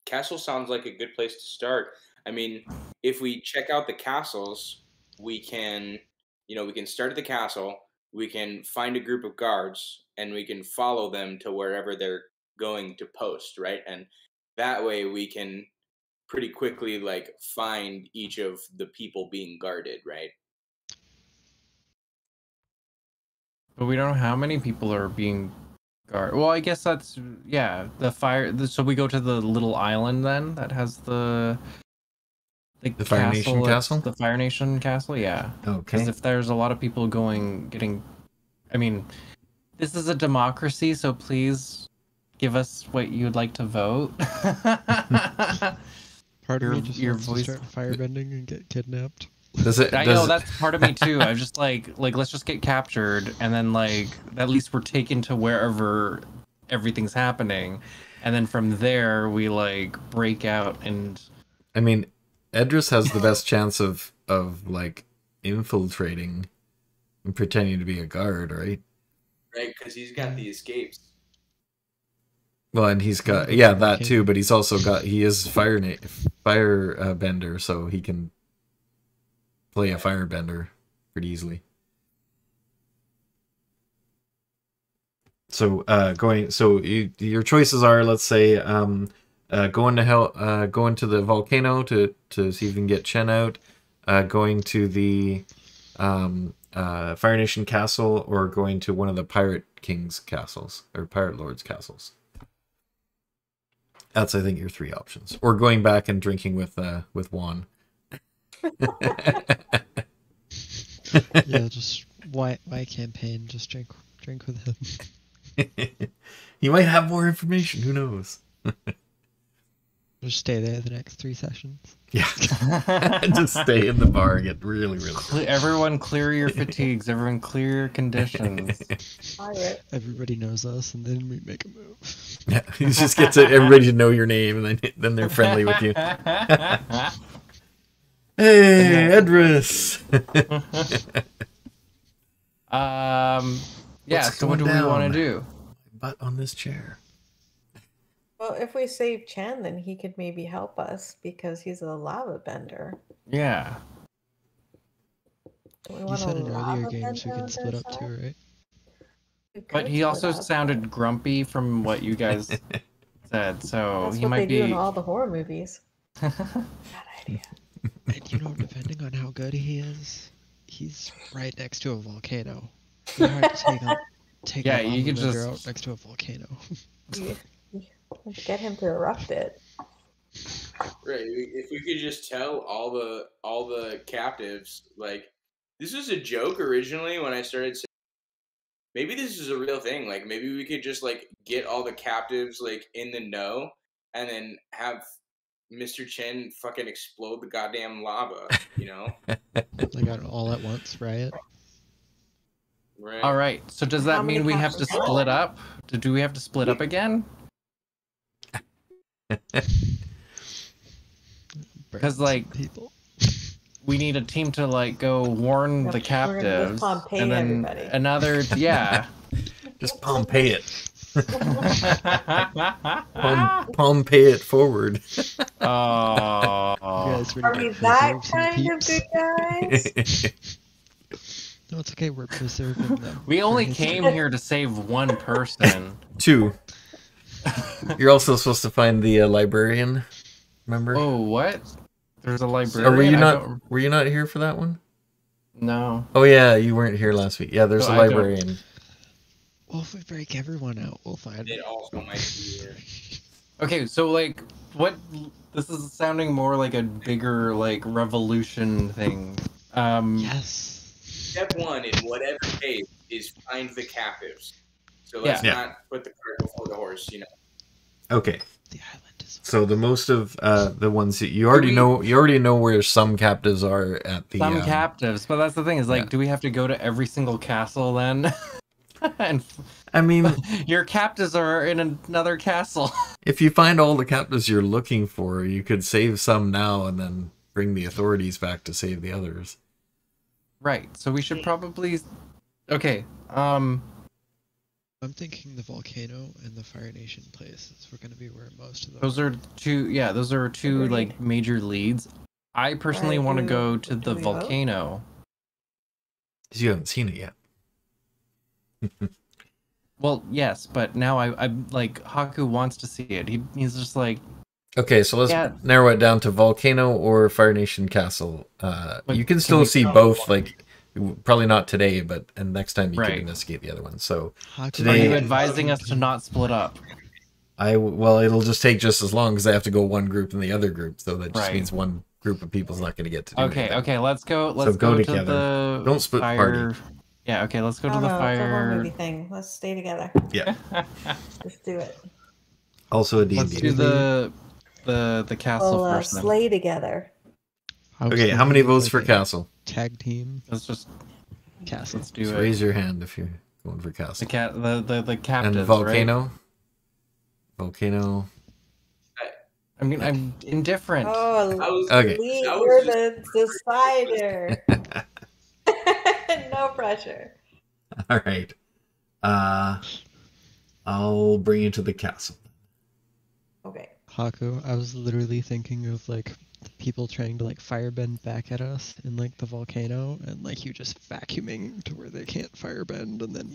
Castle sounds like a good place to start. I mean, if we check out the castles, we can, you know, we can start at the castle, we can find a group of guards, and we can follow them to wherever they're going to post, right? And that way we can pretty quickly, like, find each of the people being guarded, right? But we don't know how many people are being guarded. Well, I guess that's, yeah, the fire. So we go to the little island then that has the Fire Nation castle? The Fire Nation castle, yeah. Okay. Because if there's a lot of people getting, I mean, this is a democracy, so please give us what you'd like to vote. Part of me just wants to start firebending and get kidnapped. I know that's part of me too. I'm just like let's just get captured, and then like at least we're taken to wherever everything's happening, and then from there we like break out. And I mean, Edris has the best chance of like infiltrating and pretending to be a guard, right? Right, because he's got the escapes. Well, and he's got that too, but he's also got he is firebender, so he can play a firebender pretty easily. So your choices are, let's say, going to hell, going to the volcano to see if you can get Chen out, going to the Fire Nation castle, or going to one of the pirate king's castles or pirate lord's castles. That's, I think, your three options. Or going back and drinking with Juan. Yeah, just why campaign? Just drink with him. You might have more information. Who knows? Just stay there the next 3 sessions. Yeah, just stay in the bar. Get really. Everyone, clear your fatigues. Everyone, clear your conditions. Everybody knows us, and then we make a move. Yeah, you just get to everybody to know your name, and then they're friendly with you. Hey, Edris. Yeah. So what do we want to do? Butt on this chair. Well, if we save Chen, then he could maybe help us because he's a lava bender. Yeah. You said in earlier games we could split up too, right? But he also sounded grumpy from what you guys said, so he might be. That's what they do in all the horror movies. Bad idea. And you know, depending on how good he is, he's right next to a volcano. It's hard to take yeah, you can just out next to a volcano. you get him to erupt it. Right. If we could just tell all the captives, like, this was a joke originally when I started saying, maybe this is a real thing. Like, maybe we could just like get all the captives like in the know, and then have Mr. Chen fucking explode the goddamn lava, you know? They got it all at once, right? Right. All right. So does that mean we have to split up? Do we have to split up again? Because like we need a team to like go warn the captives, and then everybody. Another yeah, just Pompeii it. Pompeii it forward. Oh, are we that kind of good guys? No, it's okay. We're preserving them. We only came here to save one person. Two. You're also supposed to find the librarian. Remember? Oh, what? There's a librarian. Oh, were you not here for that one? No. Oh yeah, you weren't here last week. Yeah, there's a librarian. Well, if we break everyone out, we'll find it. Also might be here. Okay, so like, what? This is sounding more like a bigger like revolution thing. Yes. Step one, in whatever case, is find the captives. So let's not put the cart before the horse, you know. Okay. The island is so the most of the ones that you already know. You already know where some captives are at the. Some captives, but that's the thing is like, do we have to go to every single castle then? And I mean, your captives are in another castle. If you find all the captives you're looking for, you could save some now and then bring the authorities back to save the others. Right. So we should probably. Okay. I'm thinking the volcano and the Fire Nation places were going to be where most of them. Those are two. Yeah, those are two like major leads. I personally want to go to the volcano. Because you haven't seen it yet. Well, yes, but now I'm like Haku wants to see it. He's just like. Okay, so let's narrow it down to volcano or Fire Nation Castle. You can still see both, like probably not today, but and next time you can investigate the other one. So today, are you advising us to not split up? Well, it'll just take just as long because I have to go one group and the other group, so that just means one group of people's not going to get to. Do anything. Okay, let's go. Let's go together. The don't split party. Yeah, okay, let's go to the fire. It's a whole movie thing. Let's stay together. Yeah, let's do it. Also, a D&D. Let's do the castle we'll, first. Slay together. Okay, how many votes for castle? Tag team. Let's just castle. Let's do it. Raise your hand if you're going for castle. The captives. And volcano. Right? Volcano. I mean, I'm indifferent. Oh, okay. Lee, you're the decider. No pressure. All right. I'll bring you to the castle. Okay. Haku, I was literally thinking of like people trying to like firebend back at us in like the volcano, and like you just vacuuming to where they can't firebend, and then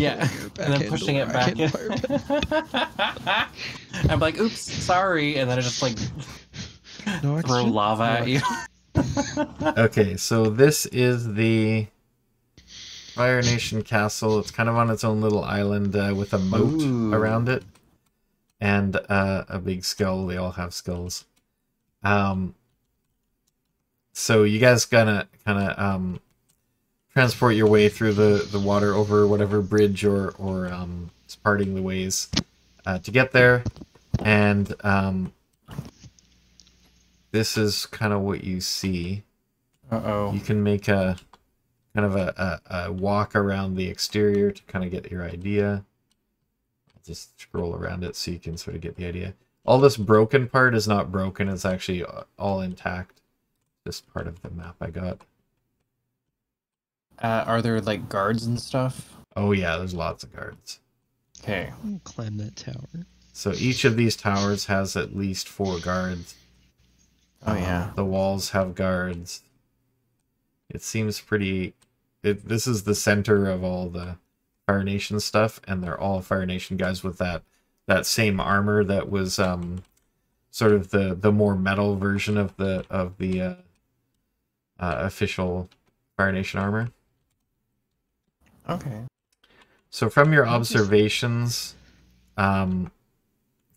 pushing it back in. I'm like, oops, sorry, and then I just like throw lava at you. Okay, so this is the Fire Nation Castle. It's kind of on its own little island with a moat around it. And a big skull. They all have skulls. So you guys gonna kind of transport your way through the water over whatever bridge or it's parting the ways to get there. And this is kind of what you see. You can make a kind of a walk around the exterior to kind of get your idea. Just scroll around it so you can sort of get the idea. All this broken part is not broken. It's actually all intact. This part of the map I got. Are there like guards and stuff? Oh yeah, there's lots of guards. Okay. I'll climb that tower. So each of these towers has at least 4 guards. Oh yeah. The walls have guards. It seems pretty... This is the center of all the... Fire Nation stuff, and they're all Fire Nation guys with that same armor that was sort of the more metal version of the official Fire Nation armor. Okay. So from your observations, from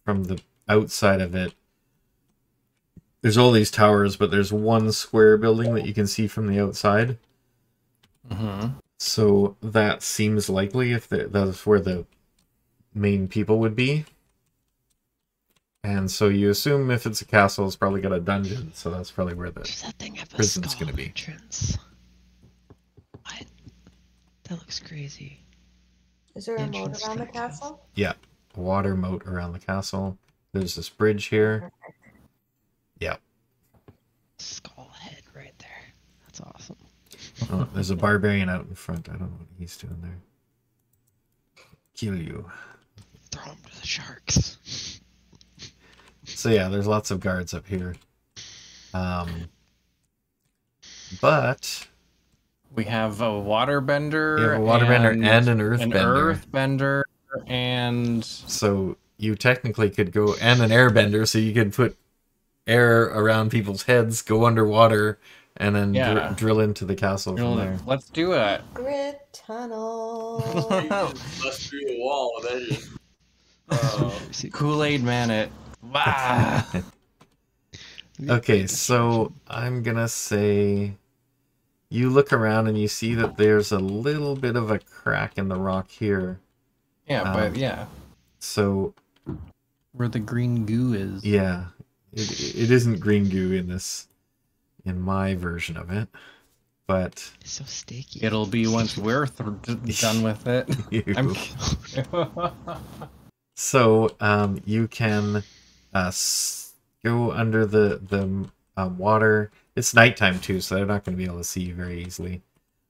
the outside of it, there's all these towers, but there's one square building that you can see from the outside. Mm-hmm. So that seems likely if that's where the main people would be. And so you assume if it's a castle, it's probably got a dungeon, so that's probably where the prison's going to be. Entrance. That looks crazy. Is there a moat around the castle? Yeah, a water moat around the castle. There's this bridge here. Yeah. Skull head right there. That's awesome. Oh, there's a barbarian out in front. I don't know what he's doing there. Kill you. Throw him to the sharks. So yeah, there's lots of guards up here. But we have a waterbender. You have a waterbender and an earthbender. So you technically could go, and an airbender, so you could put air around people's heads, go underwater, and then drill into the castle from there. Let's do it. Grid tunnel. Bust through the wall. Kool-Aid man it. Wow. Okay, so I'm gonna say you look around and you see that there's a little bit of a crack in the rock here. Yeah, but yeah. So where the green goo is. Yeah. It isn't green goo in this, in my version of it, but it's so sticky. It'll be once we're done with it. So you can go under the water. It's nighttime too, so they're not going to be able to see you very easily.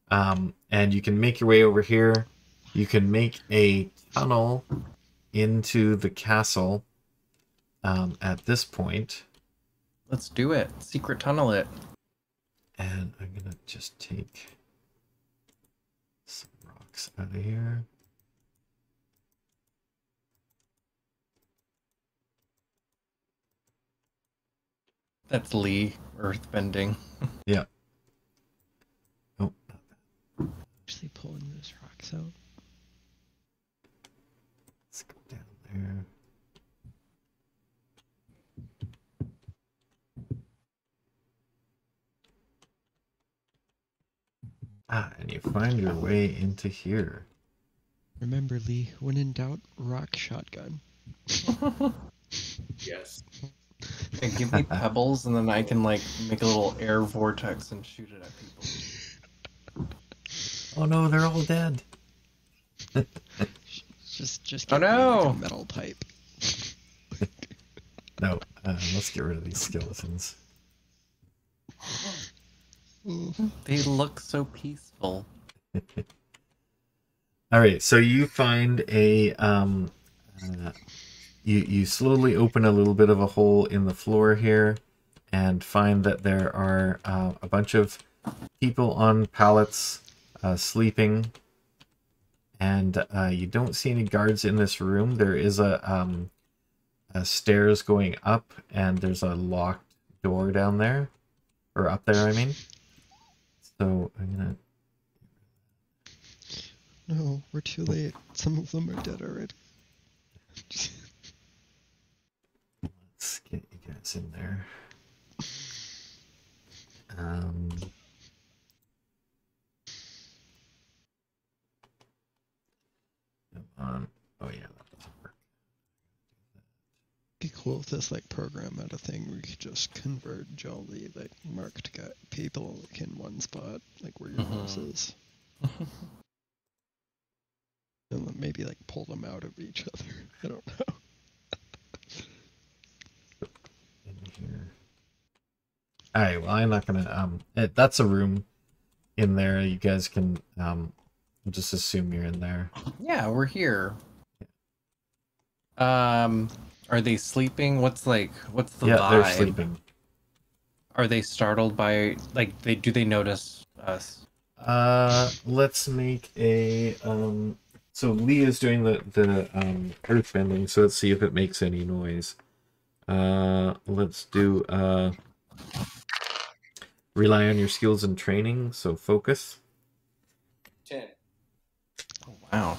And you can make your way over here. You can make a tunnel into the castle. At this point, let's do it. Secret tunnel it. And I'm gonna just take some rocks out of here. That's Lee earthbending. Yeah. Oh, not that. Actually pulling those rocks out. Let's go down there. Ah, and you find your way into here. Remember, Lee, when in doubt, rock shotgun. Yes. Okay, give me pebbles, and then I can, like, make a little air vortex and shoot it at people. Oh no, they're all dead. just get me, like, a metal pipe. No, let's get rid of these skeletons. They look so peaceful. All right, so you find a you slowly open a little bit of a hole in the floor here, and find that there are a bunch of people on pallets sleeping, and you don't see any guards in this room. There is a stairs going up, and there's a locked door down there, or up there, I mean. So I'm gonna. No, we're too late. Some of them are dead already. Let's get you guys in there. Come on. Oh yeah, that doesn't work. It'd be cool if this like program had a thing where you could just convert jolly like marked people like, in one spot, like where your house is. And then maybe like pull them out of each other. I don't know. In here. Alright, well I'm not gonna that's a room in there. You guys can just assume you're in there. Yeah, we're here. Are they sleeping? What's the vibe? They're sleeping. Are they startled by like do they notice us? Let's make a so Lee is doing the earth bending, so let's see if it makes any noise. Let's do rely on your skills and training, so focus. 10. Oh wow.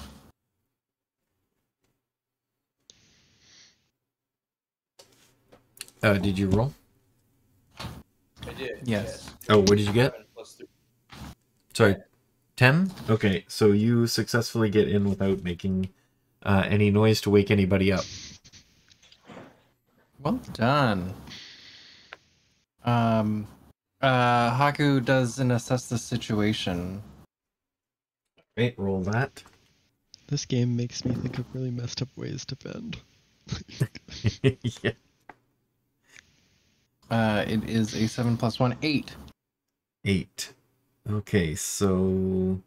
Did you roll? I did. Yes. Oh, what did you get? Sorry, 10? Okay, so you successfully get in without making any noise to wake anybody up. Well done. Haku does an assess the situation. Great, roll that. This game makes me think of really messed up ways to bend. Yeah. It is a 7 plus 1, 8. 8. Okay, so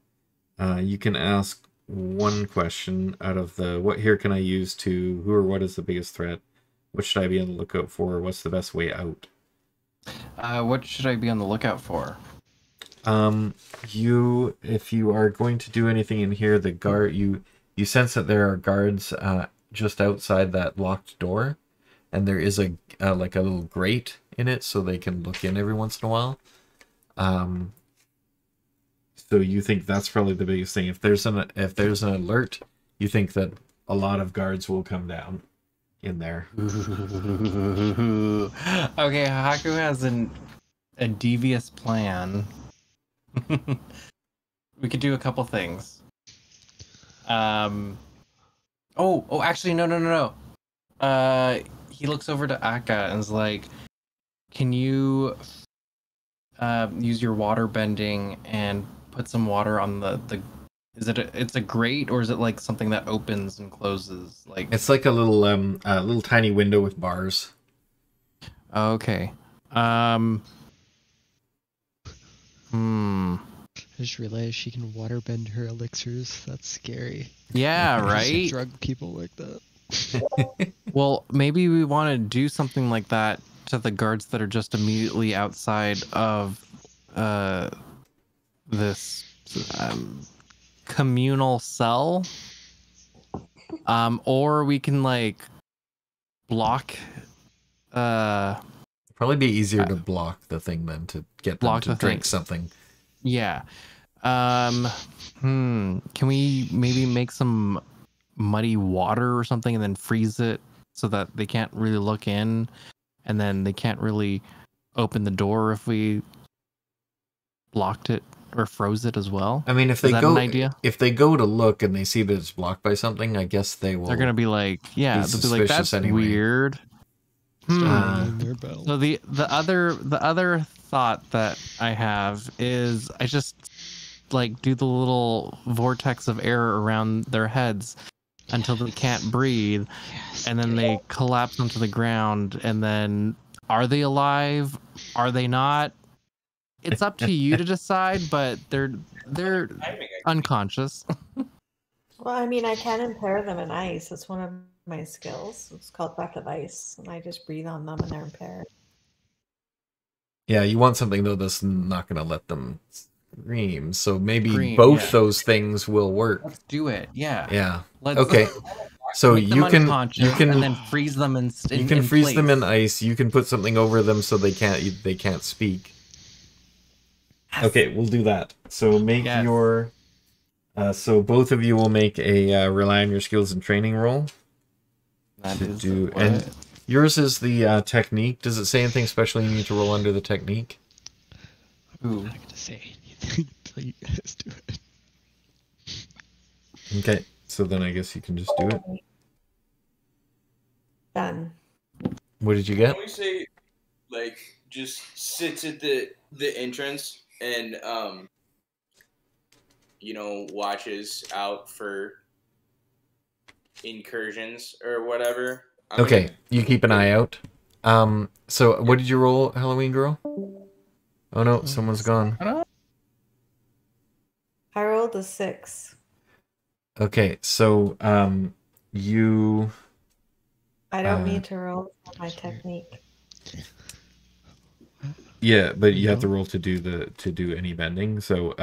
you can ask one question out of the what here can I use to who or what is the biggest threat? What should I be on the lookout for? What's the best way out? What should I be on the lookout for? If you are going to do anything in here, the guard, you sense that there are guards just outside that locked door, and there is like a little grate in it, so they can look in every once in a while. So you think that's probably the biggest thing. If there's an alert, you think that a lot of guards will come down in there. Okay, Haku has a devious plan. We could do a couple things. Oh, actually, no. He looks over to Atka and is like, "Can you use your water bending and put some water on the? Is it it's a grate, or is it like something that opens and closes? Like it's like a little tiny window with bars." Okay. I just realized she can waterbend her elixirs. That's scary. Yeah, right? Drug people like that. Well, maybe we want to do something like that to the guards that are just immediately outside of this communal cell. Or we can, like, block... Probably be easier to block the thing than to get them to drink something. Yeah. Can we maybe make some muddy water or something and then freeze it so that they can't really look in, and then they can't really open the door if we blocked it or froze it as well? I mean, if they go to look and they see that it's blocked by something, I guess they will. They're gonna be like, yeah, they'll be like, that's weird. So the other thought that I have is I just like do the little vortex of air around their heads until they can't breathe, and then they collapse onto the ground, and then are they alive? Are they not? It's up to you to decide, but they're unconscious. Well, I mean, I can impair them in ice. It's one of my skills. It's called Breath of Ice, and I just breathe on them and they're impaired. Yeah, you want something though that's not going to let them scream. So maybe both those things will work. Let's do it. Yeah. Yeah. Okay. So you can and then freeze them in ice. You can put something over them so they can't speak. Okay, we'll do that. So make your so both of you will make a rely on your skills and training roll. And yours is the technique. Does it say anything special you need to roll under the technique? I'm not going to say anything until you guys do it. Okay, so then I guess you can just do it. Done. What did you get? Can we say, like, just sits at the entrance and, you know, watches out for incursions or whatever. Okay, you keep an eye out. So what did you roll, Halloween Girl? Oh no, someone's gone. I rolled a 6. Okay, so you. I don't need to roll my technique. Yeah, but you have to roll to do any bending. So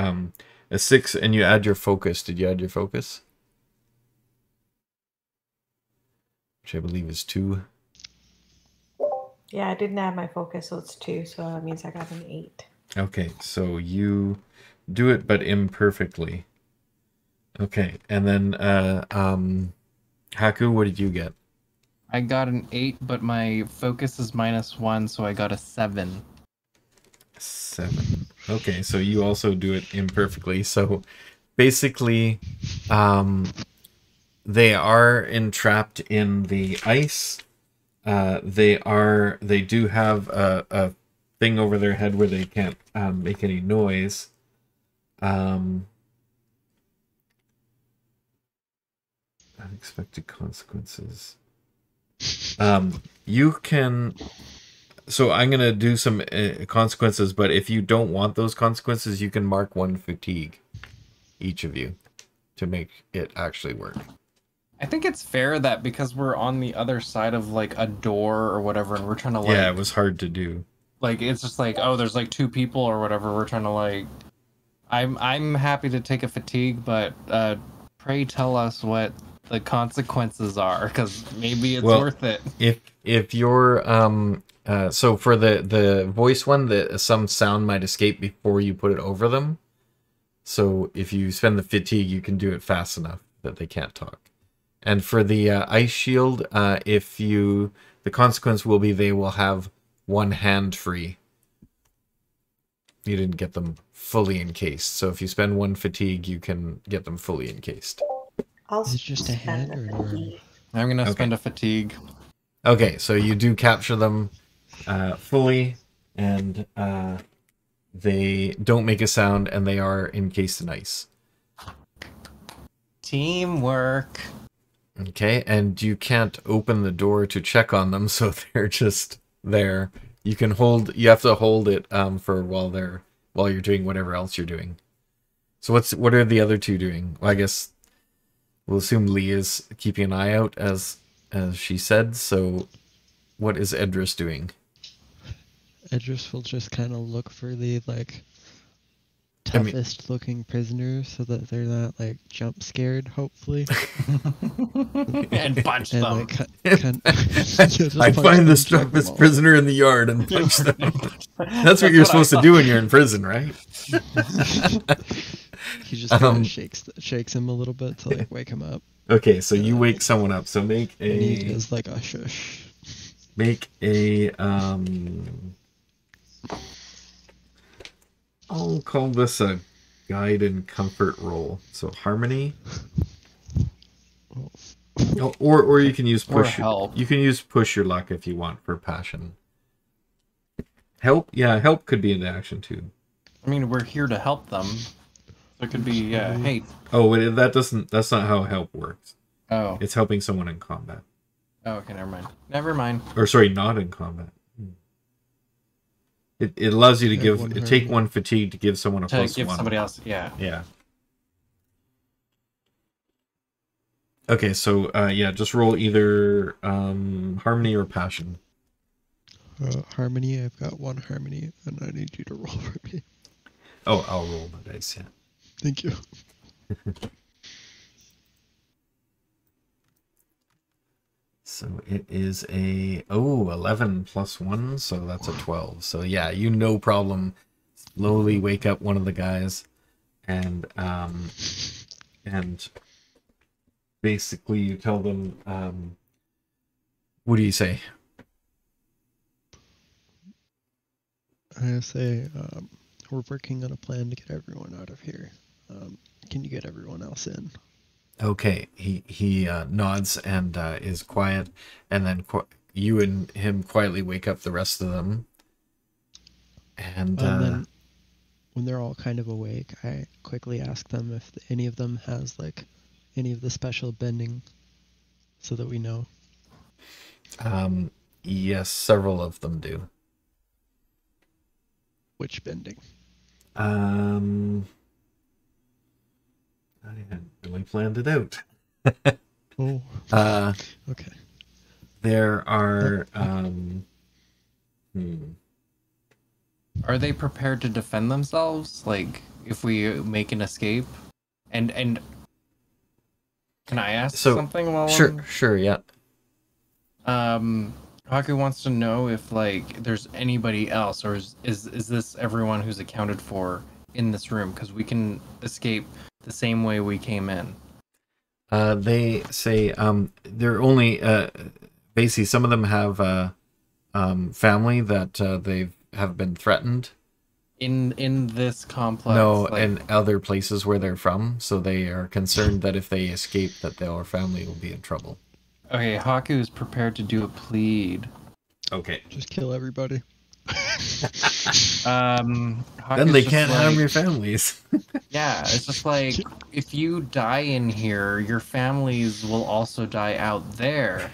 a 6, and you add your focus. Did you add your focus? Which I believe is 2. Yeah, I didn't add my focus, so it's 2, so that means I got an 8. Okay, so you do it, but imperfectly. Okay, and then, Haku, what did you get? I got an 8, but my focus is -1, so I got a 7. 7. Okay, so you also do it imperfectly. So, basically, they are entrapped in the ice, They do have a thing over their head where they can't make any noise. Unexpected consequences. You can... So I'm going to do some consequences, but if you don't want those consequences, you can mark one fatigue, each of you, to make it actually work. I think it's fair that because we're on the other side of like a door or whatever, and we're trying to like... Yeah, it was hard to do. Like, it's just like, oh, there's like two people or whatever. We're trying to like... I'm happy to take a fatigue, but pray tell us what the consequences are, because maybe it's worth it. If you're... so for the voice one, some sound might escape before you put it over them. So if you spend the fatigue, you can do it fast enough that they can't talk. And for the ice shield, the consequence will be they will have one hand free. You didn't get them fully encased. So if you spend one fatigue, you can get them fully encased. Is it just a head? I'm going to spend a fatigue. Okay, so you do capture them fully, and they don't make a sound, and they are encased in ice. Teamwork. Okay, and you can't open the door to check on them, so they're just there. You can hold. You have to hold it for while you're doing whatever else you're doing. So what are the other two doing? Well, I guess we'll assume Lee is keeping an eye out as she said. So what is Edris doing? Edris will just kind of look for the like toughest looking prisoners so that they're not like jump scared, hopefully. And punch them. Like, I find the strongest prisoner in the yard and punch them. That's what you're supposed to do when you're in prison, right? He just kind of shakes him a little bit to like wake him up. Okay, so you wake someone up. So make a... He is like a shush. Make a I'll call this a guide and comfort roll. So harmony, or you can use push. You can use push your luck if you want for passion. Help, yeah, help could be an action too. I mean, we're here to help them. It could be hate. Oh, that doesn't. That's not how help works. Oh, it's helping someone in combat. Oh, okay, never mind. Never mind. Or sorry, not in combat. It allows you to take one fatigue to give someone a plus one. Somebody else, yeah. Yeah. Okay, so yeah, just roll either harmony or passion. Harmony, I've got one harmony, and I need you to roll for me. Oh, I'll roll my dice. Yeah. Thank you. So it is a 11 plus 1, so that's a 12. So yeah, you no problem slowly wake up one of the guys and basically you tell them what do you say? I say we're working on a plan to get everyone out of here. Can you get everyone else in? Okay, he nods and is quiet, and then you and him quietly wake up the rest of them. And then when they're all kind of awake, I quickly ask them if any of them has like any of the special bending, so that we know. Yes, several of them do. Which bending? I hadn't really planned it out. Oh. Okay. There are. Are they prepared to defend themselves? Like, if we make an escape, and can I ask something? While sure, yeah. Haku wants to know if like there's anybody else, or is this everyone who's accounted for in this room? Because we can escape the same way we came in. They say they're only basically some of them have family that they have been threatened in this complex. No, like... and other places where they're from. So they are concerned that if they escape, that their family will be in trouble. Okay, Haku is prepared to do a plead. Okay. Just kill everybody. Then they can't harm your families. Yeah, it's just like, if you die in here, your families will also die out there,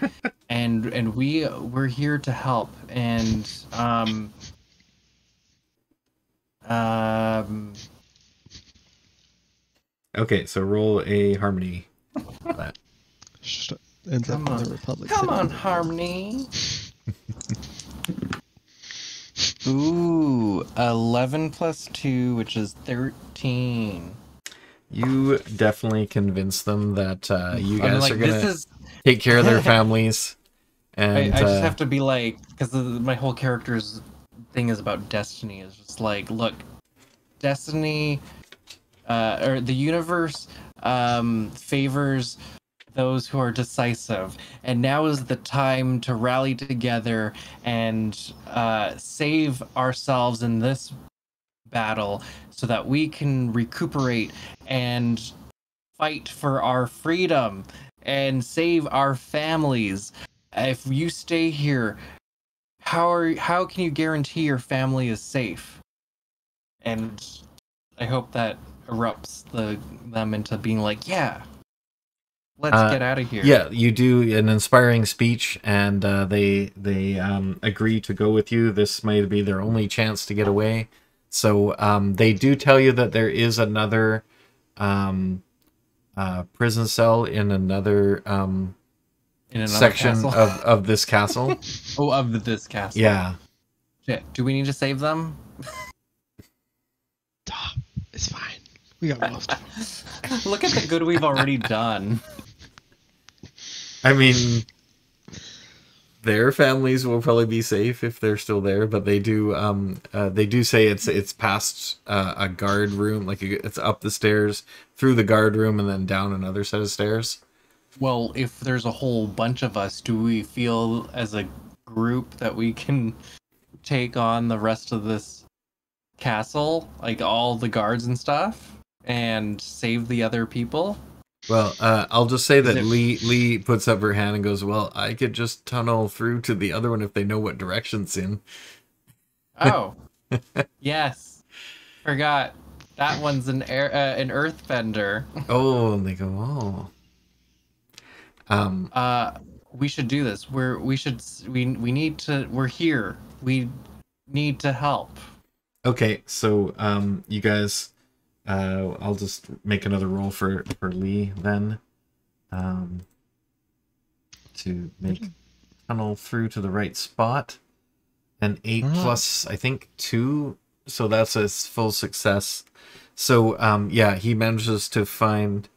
and we're here to help. And okay, so roll a harmony. That ends up on the Republic. Come on, harmony. Ooh, 11 plus 2, which is 13. You definitely convince them that you guys are going to take care of their families. And I just have to be like, because my whole character's thing is about destiny. It's just like, look, destiny, or the universe favors those who are decisive, and now is the time to rally together and save ourselves in this battle so that we can recuperate and fight for our freedom and save our families. If you stay here, how can you guarantee your family is safe? And I hope that erupts them into being like, yeah, let's get out of here. Yeah, you do an inspiring speech, and they agree to go with you. This may be their only chance to get away. So they do tell you that there is another prison cell in another section of this castle. Oh, of this castle. Yeah. Shit. Do we need to save them? It's fine. We got lost. Look at the good we've already done. I mean, their families will probably be safe if they're still there, but they do say it's past a guard room, like it's up the stairs, through the guard room, and then down another set of stairs. Well, if there's a whole bunch of us, do we feel as a group that we can take on the rest of this castle, like all the guards and stuff, and save the other people? Well, I'll just say that Lee puts up her hand and goes, well, I could just tunnel through to the other one if they know what direction's in. Oh. Yes. Forgot. That one's an earthbender. Oh, and they go, oh. We should do this. We're here. We need to help. Okay, so you guys... I'll just make another roll for Lee then, to make tunnel through to the right spot, and 8 plus I think 2, so that's a full success. So yeah, he manages to find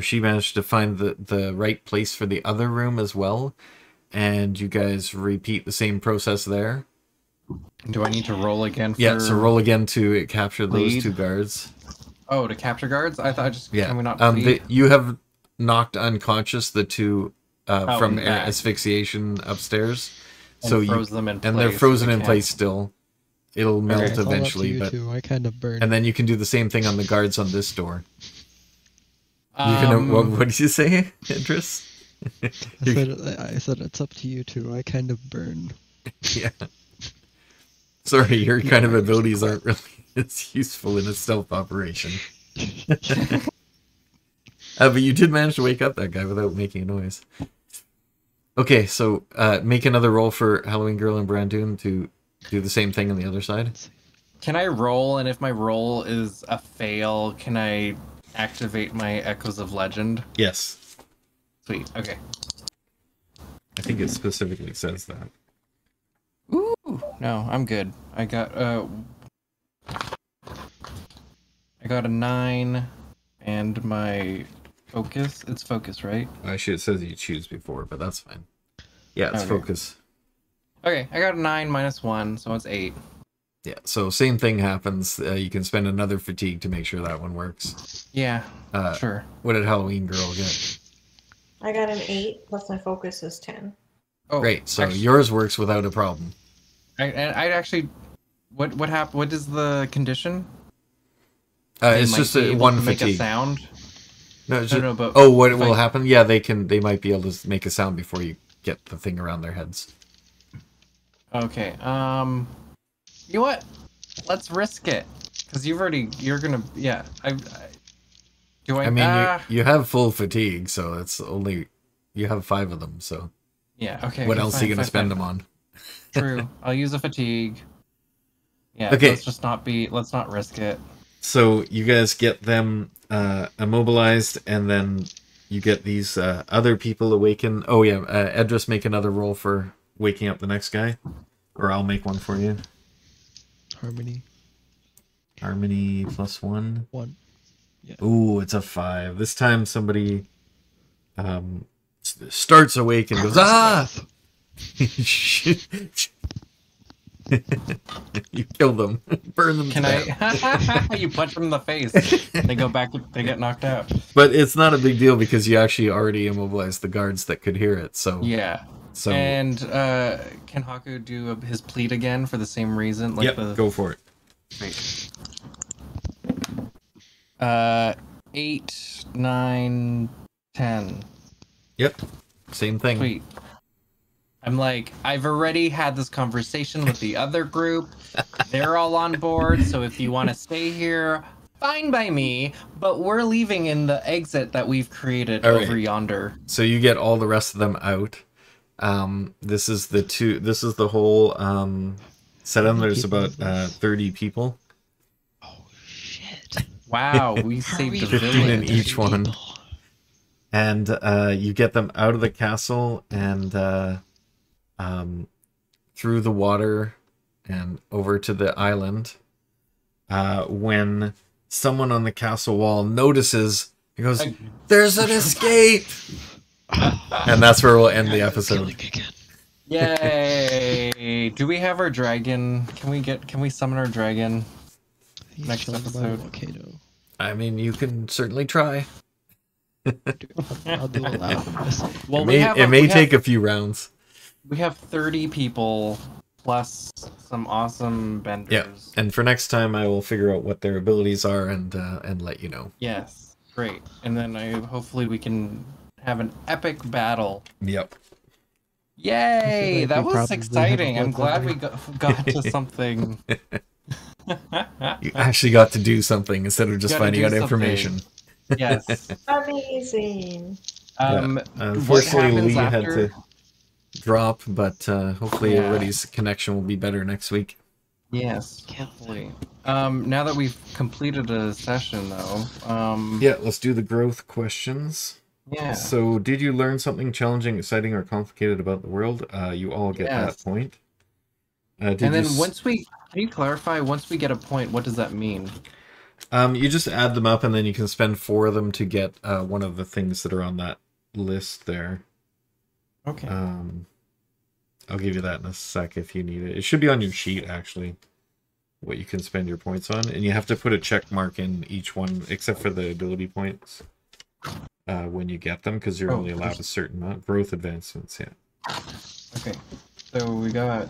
she managed to find the right place for the other room as well, and you guys repeat the same process there. Do I need to roll again? For... Yeah, so roll again to capture those two guards. Oh, to capture guards? I thought can we not you have knocked unconscious the two from asphyxiation upstairs. And so froze them in place. And they're frozen in place still. It'll melt eventually. But... I kind of burned. And then you can do the same thing on the guards on this door. You can, what did you say, Edris? I said it's up to you two. I kind of burned. Yeah. Sorry, your kind of abilities aren't really as useful in a stealth operation. But you did manage to wake up that guy without making a noise. Okay, so make another roll for Halloween Girl and Brandoon to do the same thing on the other side. Can I roll, and if my roll is a fail, can I activate my Echoes of Legend? Yes. Sweet, okay. I think it specifically says that. Ooh, no, I'm good. I got a 9, and my focus. It's focus, right? Actually, it says you choose before, but that's fine. Yeah, it's focus. Okay, I got a 9 minus 1, so it's 8. Yeah, so same thing happens. You can spend another fatigue to make sure that one works. Yeah, sure. What did Halloween Girl get? I got an 8, plus my focus is 10. Oh, great, so actually, yours works without a problem. I actually, what happened? What is the condition? It's just one fatigue. Make a sound. No, just, I don't know, but oh, what will happen? Yeah, they can. They might be able to make a sound before you get the thing around their heads. Okay. You know what? Let's risk it, because you've already. You're gonna. Yeah. I mean, you have full fatigue, so it's only. You have 5 of them, so. Yeah. Okay. What else are you gonna spend them on? True. I'll use a fatigue. Yeah. Okay. Let's just not be. Let's not risk it. So you guys get them immobilized, and then you get these other people awaken. Oh yeah, Edris, make another roll for waking up the next guy, or I'll make one for you. Harmony. Harmony plus 1. 1. Yeah. Ooh, it's a 5. This time somebody starts awake and goes, ah! You kill them. Burn them. Can I? You punch them in the face. They go back. They get knocked out. But it's not a big deal because you actually already immobilized the guards that could hear it. So yeah. So and can Haku do his plead again for the same reason? Like yep. The... Go for it. Great. 8, 9, 10. Yep. Same thing. Sweet. I'm like, I've already had this conversation with the other group. They're all on board, so if you want to stay here, fine by me. But we're leaving in the exit that we've created over yonder. So you get all the rest of them out. This is the whole setup. There's about 30 people. Oh shit! Wow, we saved 15 in each one. And you get them out of the castle and. Through the water and over to the island when someone on the castle wall notices and goes, there's an escape! And that's where we'll end the episode. Yay! Do we have our dragon? Can we summon our dragon next episode? I mean, you can certainly try. I'll do a loud one. Well, it may take a few rounds. We have 30 people plus some awesome benders. Yeah, and for next time I will figure out what their abilities are and let you know. Yes, great. And then hopefully we can have an epic battle. Yep. Yay! That was exciting. I'm glad we got to something. You actually got to do something instead of just finding out information. Yes. Amazing. Unfortunately, Lee had to drop, but hopefully everybody's connection will be better next week. Yes, hopefully. Now that we've completed a session, though, yeah, let's do the growth questions. Yeah. So, did you learn something challenging, exciting, or complicated about the world? You all get that point. And then can you clarify? Once we get a point, what does that mean? You just add them up, and then you can spend 4 of them to get one of the things that are on that list there. Okay. I'll give you that in a sec if you need it. It should be on your sheet, actually, what you can spend your points on. And you have to put a check mark in each one, except for the ability points, when you get them, because you're only allowed a certain amount. Growth advancements, yeah. Okay. So we got...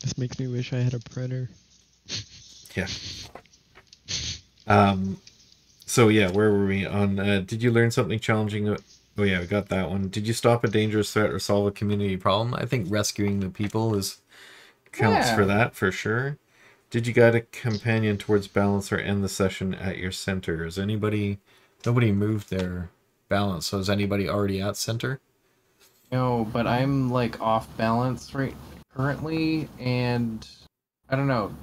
This makes me wish I had a printer. Yeah. So, yeah, where were we on... did you learn something challenging... Oh yeah, we got that one. Did you stop a dangerous threat or solve a community problem? I think rescuing the people counts for that, for sure. Did you guide a companion towards balance or end the session at your center? Is anybody... Nobody moved their balance, so is anybody already at center? No, but I'm, like, off balance currently, and... I don't know.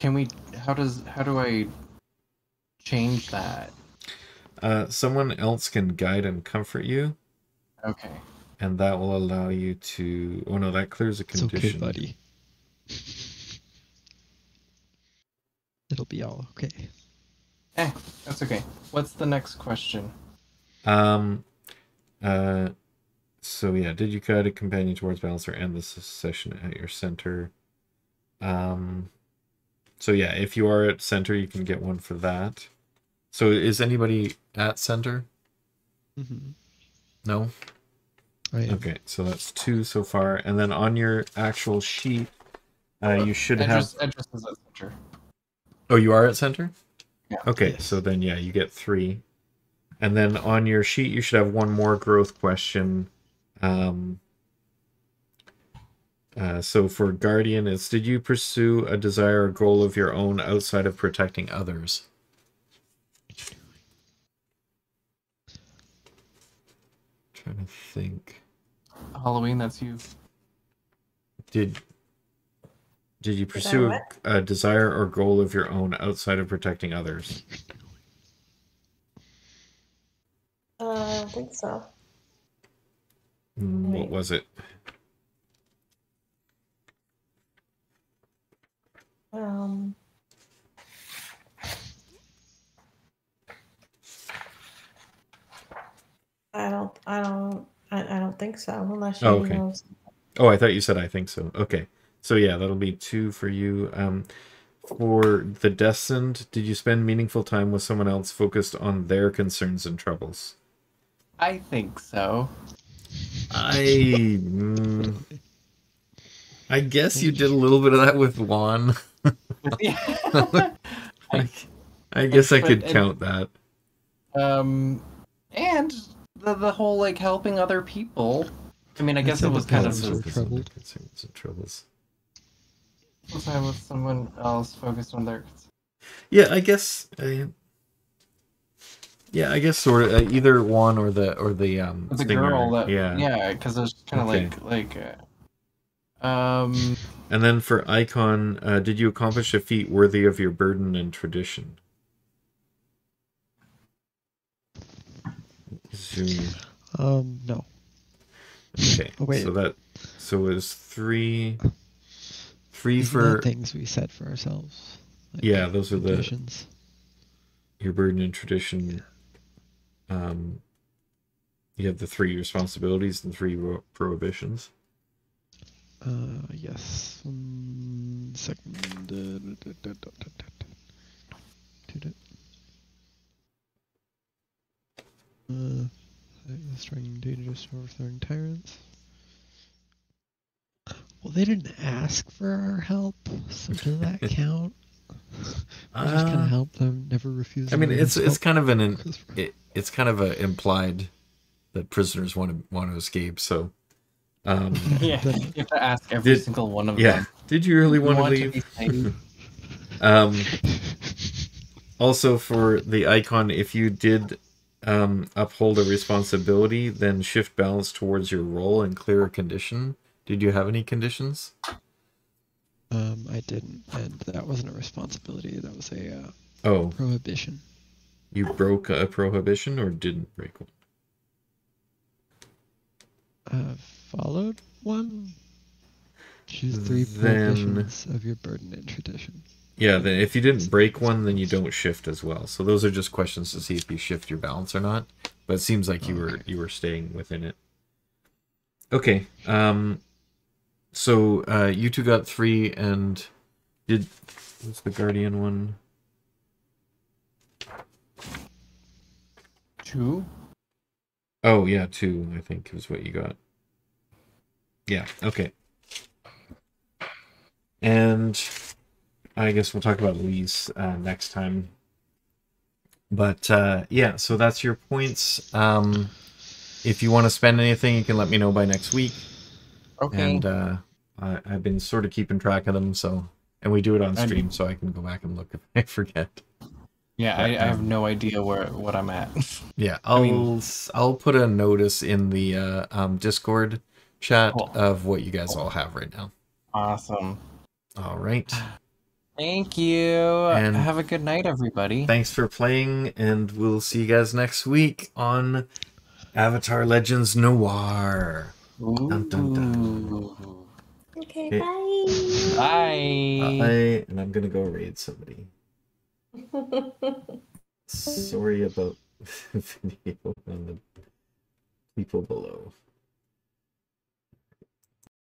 Can we... How do I change that? Someone else can guide and comfort you. Okay. And that will allow you to... Oh no, that clears a condition. It's okay, buddy. It'll be all okay. That's okay. What's the next question? So yeah, did you guide a companion towards balance or end the session at your center? So yeah, if you are at center, you can get one for that. So is anybody at center? Mm-hmm. No? Okay, so that's 2 so far. And then on your actual sheet, you should have... Edris is at center. Oh, you are at center? Yeah. Okay, so then, yeah, you get 3. And then on your sheet, you should have one more growth question. So for Guardian, it's, did you pursue a desire or goal of your own outside of protecting others? I'm trying to think. Halloween, that's you. Did you pursue a desire or goal of your own outside of protecting others? I think so. What was it? I don't think so, unless you know. Oh, I thought you said I think so. Okay. So yeah, that'll be 2 for you. For the Destined, did you spend meaningful time with someone else focused on their concerns and troubles? I think so. I guess you did a little bit of that with Juan. I guess I could count that. And the whole, like, helping other people. I mean, I guess it was kind of concerns and troubles. Was I with someone else focused on their concerns? Yeah, I guess. Yeah, I guess sort of either one or the girl that. Yeah, because it's kind of like. And then for Icon, did you accomplish a feat worthy of your burden and tradition? Zoom. No. Okay. Oh, wait. So it was 3 for the things we set for ourselves. Like, yeah, those are the traditions. Your burden and tradition. Yeah. You have the 3 responsibilities and 3 prohibitions. Yes. 1 second. Destroying data just overthrowing tyrants. Well, they didn't ask for our help, so does that count? We just kind of help them, never refuse. I mean, it's kind of it's kind of a implied that prisoners want to escape, so. Yeah, you have to ask every single one of them. Yeah, did you really want to leave? Also, for the Icon, if you did. Uphold a responsibility, then shift balance towards your role and clear a condition. Did you have any conditions? I didn't, and that wasn't a responsibility. That was a prohibition. You broke a prohibition or didn't break one? Followed one. Choose 3 prohibitions of your burden and tradition. Yeah, then if you didn't break one, then you don't shift as well. So those are just questions to see if you shift your balance or not. But it seems like you were staying within it. Okay. So you two got 3, and did what's the Guardian one? 2. Oh yeah, 2. I think is what you got. Yeah. Okay. And. I guess we'll talk about Lee's next time. But yeah, so that's your points. If you want to spend anything, you can let me know by next week. Okay. And I've been sort of keeping track of them, so we do it on stream, so I can go back and look if I forget. Yeah, but, I have no idea what I'm at. Yeah, I'll put a notice in the Discord chat of what you guys all have right now. Awesome. All right. Thank you. And have a good night, everybody. Thanks for playing, and we'll see you guys next week on Avatar Legends Noir. Dun, dun, dun. Okay, bye. Bye. Bye. And I'm going to go raid somebody. Sorry about the video and the people below.